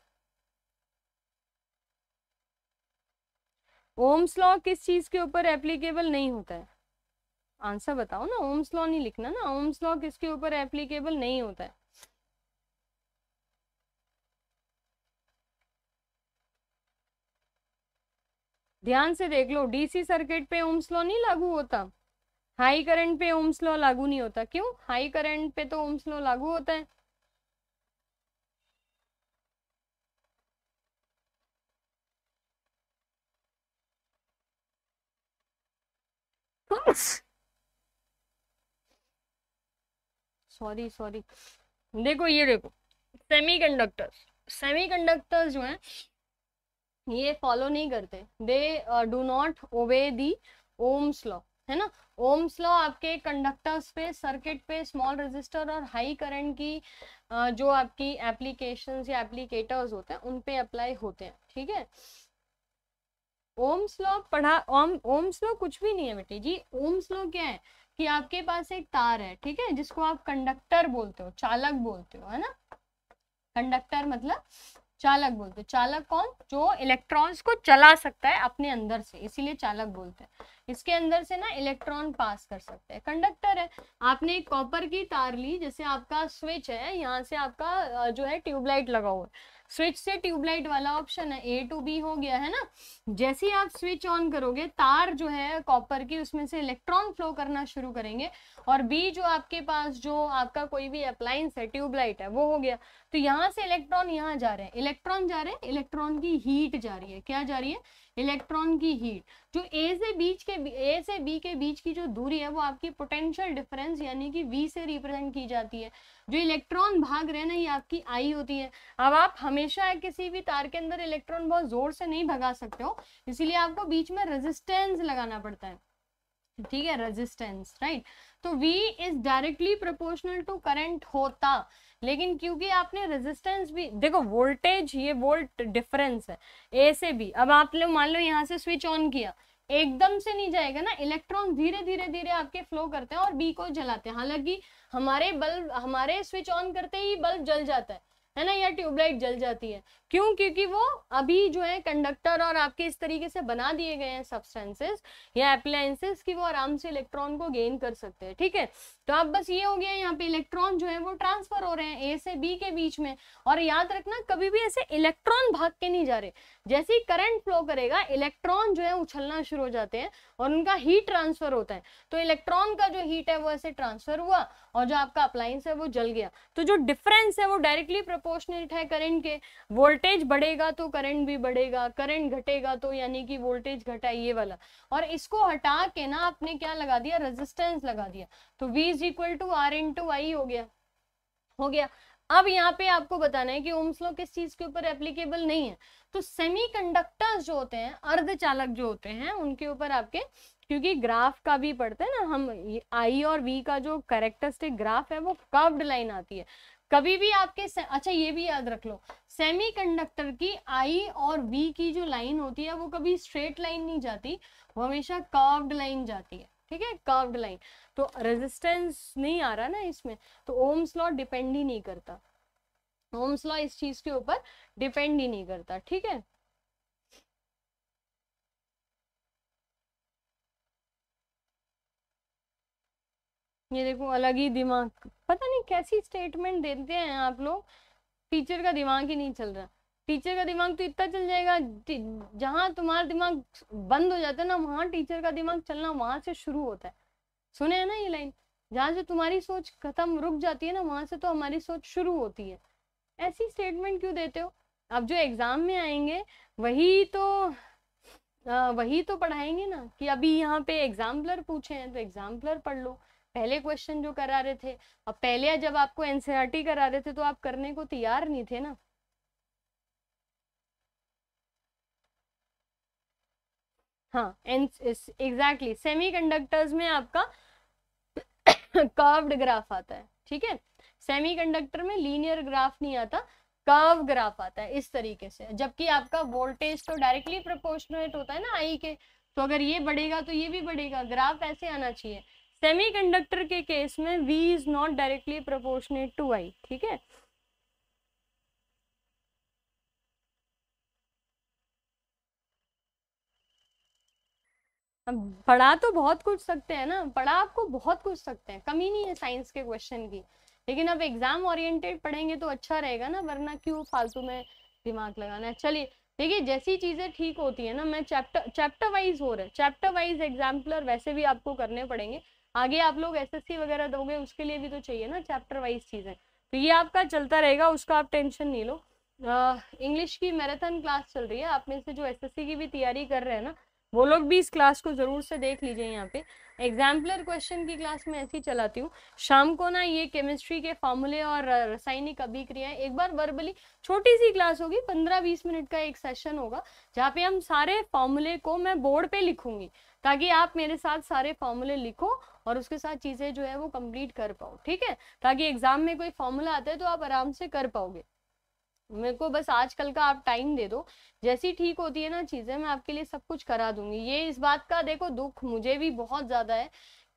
ओम्स लॉ किस चीज के ऊपर एप्लीकेबल नहीं होता है, आंसर बताओ ना, ओम्स लॉ नहीं लिखना ना, ओम्स लॉ किसके ऊपर एप्लीकेबल नहीं होता है। ध्यान से देख लो, डीसी सर्किट पे ओम्स लॉ नहीं लागू होता, हाई करंट पे ओम्स लॉ लागू नहीं होता। क्यों? हाई करंट पे तो ओम्स लॉ लागू होता है। सॉरी सॉरी देखो ये देखो, सेमीकंडक्टर्स, सेमीकंडक्टर्स जो हैं ये फॉलो नहीं करते, they do not obey the ओम्स लॉ है ना। ओम्स लॉ आपके कंडक्टर्स पे, सर्किट पे, स्मॉल रेजिस्टर और हाई करंट की uh, जो आपकी एप्लीकेशंस या एप्लीकेटर्स होते हैं उन पे अप्लाई होते हैं, ठीक है। ओम्स लॉ पढ़ा, ओम्स लॉ कुछ भी नहीं है बेटे जी। ओम्स लॉ क्या है कि आपके पास एक तार है, ठीक है, जिसको आप कंडक्टर बोलते हो, चालक बोलते हो है ना। कंडक्टर मतलब चालक बोलते हैं। चालक कौन? जो इलेक्ट्रॉन्स को चला सकता है अपने अंदर से, इसीलिए चालक बोलते हैं। इसके अंदर से ना इलेक्ट्रॉन पास कर सकते हैं, कंडक्टर है। आपने एक कॉपर की तार ली, जैसे आपका स्विच है, यहाँ से आपका जो है ट्यूबलाइट लगा हुआ है, स्विच से ट्यूबलाइट वाला ऑप्शन है, ए टू बी हो गया है ना। जैसे ही आप स्विच ऑन करोगे, तार जो है कॉपर की उसमें से इलेक्ट्रॉन फ्लो करना शुरू करेंगे, और बी जो आपके पास जो आपका कोई भी अप्लायंस है, ट्यूबलाइट है, वो हो गया। तो यहाँ से इलेक्ट्रॉन यहाँ जा रहे हैं, इलेक्ट्रॉन जा रहे हैं, इलेक्ट्रॉन की हीट जा रही है। क्या जा रही है? इलेक्ट्रॉन की हीट। जो ए से बीच के ए से बी के बीच की जो दूरी है वो आपकी पोटेंशियल डिफरेंस यानी कि वी से रिप्रेजेंट की जाती है। जो इलेक्ट्रॉन भाग रहे हैं ना, ये आपकी आई होती है। अब आप हमेशा किसी भी तार के अंदर इलेक्ट्रॉन बहुत जोर से नहीं भगा सकते हो, इसीलिए आपको बीच में रेजिस्टेंस लगाना पड़ता है, ठीक है, रेजिस्टेंस, राइट। तो V is directly proportional to current होता, लेकिन क्योंकि आपने रेजिस्टेंस भी देखो, वोल्टेज, ये वोल्ट डिफरेंस है A से B। अब आप लोग मान लो यहाँ से स्विच ऑन किया, एकदम से नहीं जाएगा ना, इलेक्ट्रॉन धीरे धीरे धीरे आपके फ्लो करते हैं और B को जलाते हैं। हालांकि हमारे बल्ब, हमारे स्विच ऑन करते ही बल्ब जल जाता है, है ना, या ट्यूबलाइट जल जाती है। क्यों? क्योंकि वो अभी जो है कंडक्टर और आपके इस तरीके से बना दिए गए हैं सब्सटेंसेस या अप्लायंसेस कि वो आराम से इलेक्ट्रॉन को गेन कर सकते हैं। ठीक है, तो अब बस ये हो गया, यहाँ पे इलेक्ट्रॉन जो है वो ट्रांसफर हो रहे हैं ए से बी के बीच में। और याद रखना, कभी भी ऐसे इलेक्ट्रॉन भाग के नहीं जा रहे, जैसे ही करंट फ्लो करेगा इलेक्ट्रॉन जो है उछलना शुरू हो जाते हैं और उनका हीट ट्रांसफर होता है। तो इलेक्ट्रॉन का जो हीट है वो ऐसे ट्रांसफर हुआ और जो आपका अप्लायंस है वो जल गया। तो जो डिफरेंस है वो डायरेक्टली प्रोपोर्शनल है करंट के। वोल्टेज बढ़ेगा तो करंट भी बढ़ेगा, करंट घटेगा तो यानी कि वोल्टेज घटा, ये वाला। और इसको हटा के ना आपने क्या लगा दिया, रेजिस्टेंस लगा दिया। तो V is equal to R into I हो गया हो गया अब यहाँ पे आपको बताना है कि ओम्स लॉ किस चीज के ऊपर एप्लीकेबल नहीं है। तो सेमीकंडक्टर्स जो होते हैं, अर्धचालक जो होते हैं, उनके ऊपर आपके, क्योंकि ग्राफ का भी पढ़ते हैं ना हम, आई और वी का जो कैरेक्टरिस्टिक ग्राफ है वो कर्व्ड लाइन आती है। कभी भी आपके से, अच्छा ये भी याद रख लो, सेमीकंडक्टर की आई और वी की जो लाइन होती है वो कभी स्ट्रेट लाइन नहीं जाती, वो हमेशा कर्व्ड लाइन जाती है। ठीक है, कर्व्ड लाइन। तो रेजिस्टेंस नहीं आ रहा ना इसमें, तो ओम्स लॉ डिपेंड ही नहीं करता, ओम्स लॉ इस चीज के ऊपर डिपेंड ही नहीं करता। ठीक है, ये देखो अलग ही दिमाग, पता नहीं कैसी स्टेटमेंट देते हैं आप लोग, टीचर का दिमाग ही नहीं चल रहा। टीचर का दिमाग तो इतना चल जाएगा, जहां तुम्हारा दिमाग बंद हो जाता है ना वहां टीचर का दिमाग चलना वहां से शुरू होता है। सुने है ना ये लाइन, जहां से तुम्हारी सोच खत्म रुक जाती है ना वहां से तो हमारी सोच शुरू होती है। ऐसी स्टेटमेंट क्यों देते हो? अब जो एग्जाम में आएंगे वही तो आ, वही तो पढ़ाएंगे ना, कि अभी यहाँ पे एग्जाम्पलर पूछे हैं तो एग्जाम्पलर पढ़ लो। पहले क्वेश्चन जो करा रहे थे, अब पहले जब आपको एनसीईआरटी करा रहे थे तो आप करने को तैयार नहीं थे ना। हाँ, एग्जैक्टली, सेमीकंडक्टर्स में आपका कर्व्ड ग्राफ आता है। ठीक है, सेमीकंडक्टर में लीनियर ग्राफ नहीं आता, कर्व ग्राफ आता है इस तरीके से। जबकि आपका वोल्टेज तो डायरेक्टली प्रोपोर्शनल होता है ना आई के, तो अगर ये बढ़ेगा तो ये भी बढ़ेगा, ग्राफ ऐसे आना चाहिए। सेमीकंडक्टर के केस में V is not directly proportional to I। ठीक है, अब पढ़ा तो बहुत कुछ सकते हैं ना, पढ़ा आपको बहुत कुछ सकते हैं, कमी नहीं है साइंस के क्वेश्चन की, लेकिन अब एग्जाम ओरिएंटेड पढ़ेंगे तो अच्छा रहेगा ना, वरना क्यों फालतू में दिमाग लगाना है। चलिए देखिए, जैसी चीजें ठीक होती है ना, मैं चैप्टर चैप्टर वाइज हो रहा है, चैप्टर वाइज एग्जाम्पलर वैसे भी आपको करने पड़ेंगे। आगे आप लोग एसएससी वगैरह दोगे उसके लिए भी तो चाहिए ना चैप्टर वाइज चीजें, तो ये आपका चलता रहेगा, उसका आप टेंशन नहीं लो। इंग्लिश की मैराथन क्लास चल रही है, आप में से जो एसएससी की भी तैयारी कर रहे हैं ना वो लोग भी इस क्लास को जरूर से देख लीजिए। यहाँ पे एग्जाम्पलर क्वेश्चन की क्लास में ऐसी चलाती हूँ शाम को ना, ये केमिस्ट्री के फॉर्मूले और रासायनिक अभिक्रियाएं, एक बार वर्बली छोटी सी क्लास होगी, पंद्रह बीस मिनट का एक सेशन होगा जहाँ पे हम सारे फॉर्मूले को मैं बोर्ड पे लिखूंगी, ताकि आप मेरे साथ सारे फॉर्मूले लिखो और उसके साथ चीजें जो है वो कंप्लीट कर पाओ। ठीक है, ताकि एग्जाम में कोई फॉर्मूला आता है तो आप आराम से कर पाओगे। मेरे को बस आजकल का आप टाइम दे दो, जैसी ठीक होती है ना चीजें मैं आपके लिए सब कुछ करा दूंगी। ये इस बात का देखो दुख मुझे भी बहुत ज्यादा है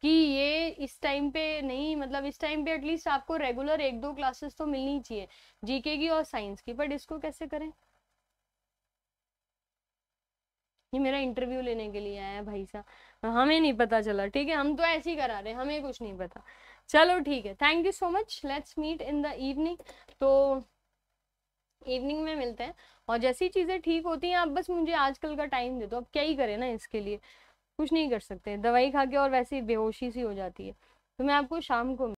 कि ये इस टाइम पे नहीं, मतलब इस टाइम पे एटलीस्ट आपको रेगुलर एक दो क्लासेस तो मिलनी चाहिए जीके की और साइंस की, बट इसको कैसे करें। ये मेरा इंटरव्यू लेने के लिए आया है भाई साहब, हमें नहीं पता चला। ठीक है, हम तो ऐसे ही करा रहे, हमें कुछ नहीं पता। चलो ठीक है, thank you so much, let's meet in the evening. तो इवनिंग में मिलते हैं, और जैसी चीजें ठीक होती हैं आप बस मुझे आजकल का टाइम दे दो। अब क्या ही करें ना, इसके लिए कुछ नहीं कर सकते, दवाई खा के और वैसे बेहोशी सी हो जाती है। तो मैं आपको शाम को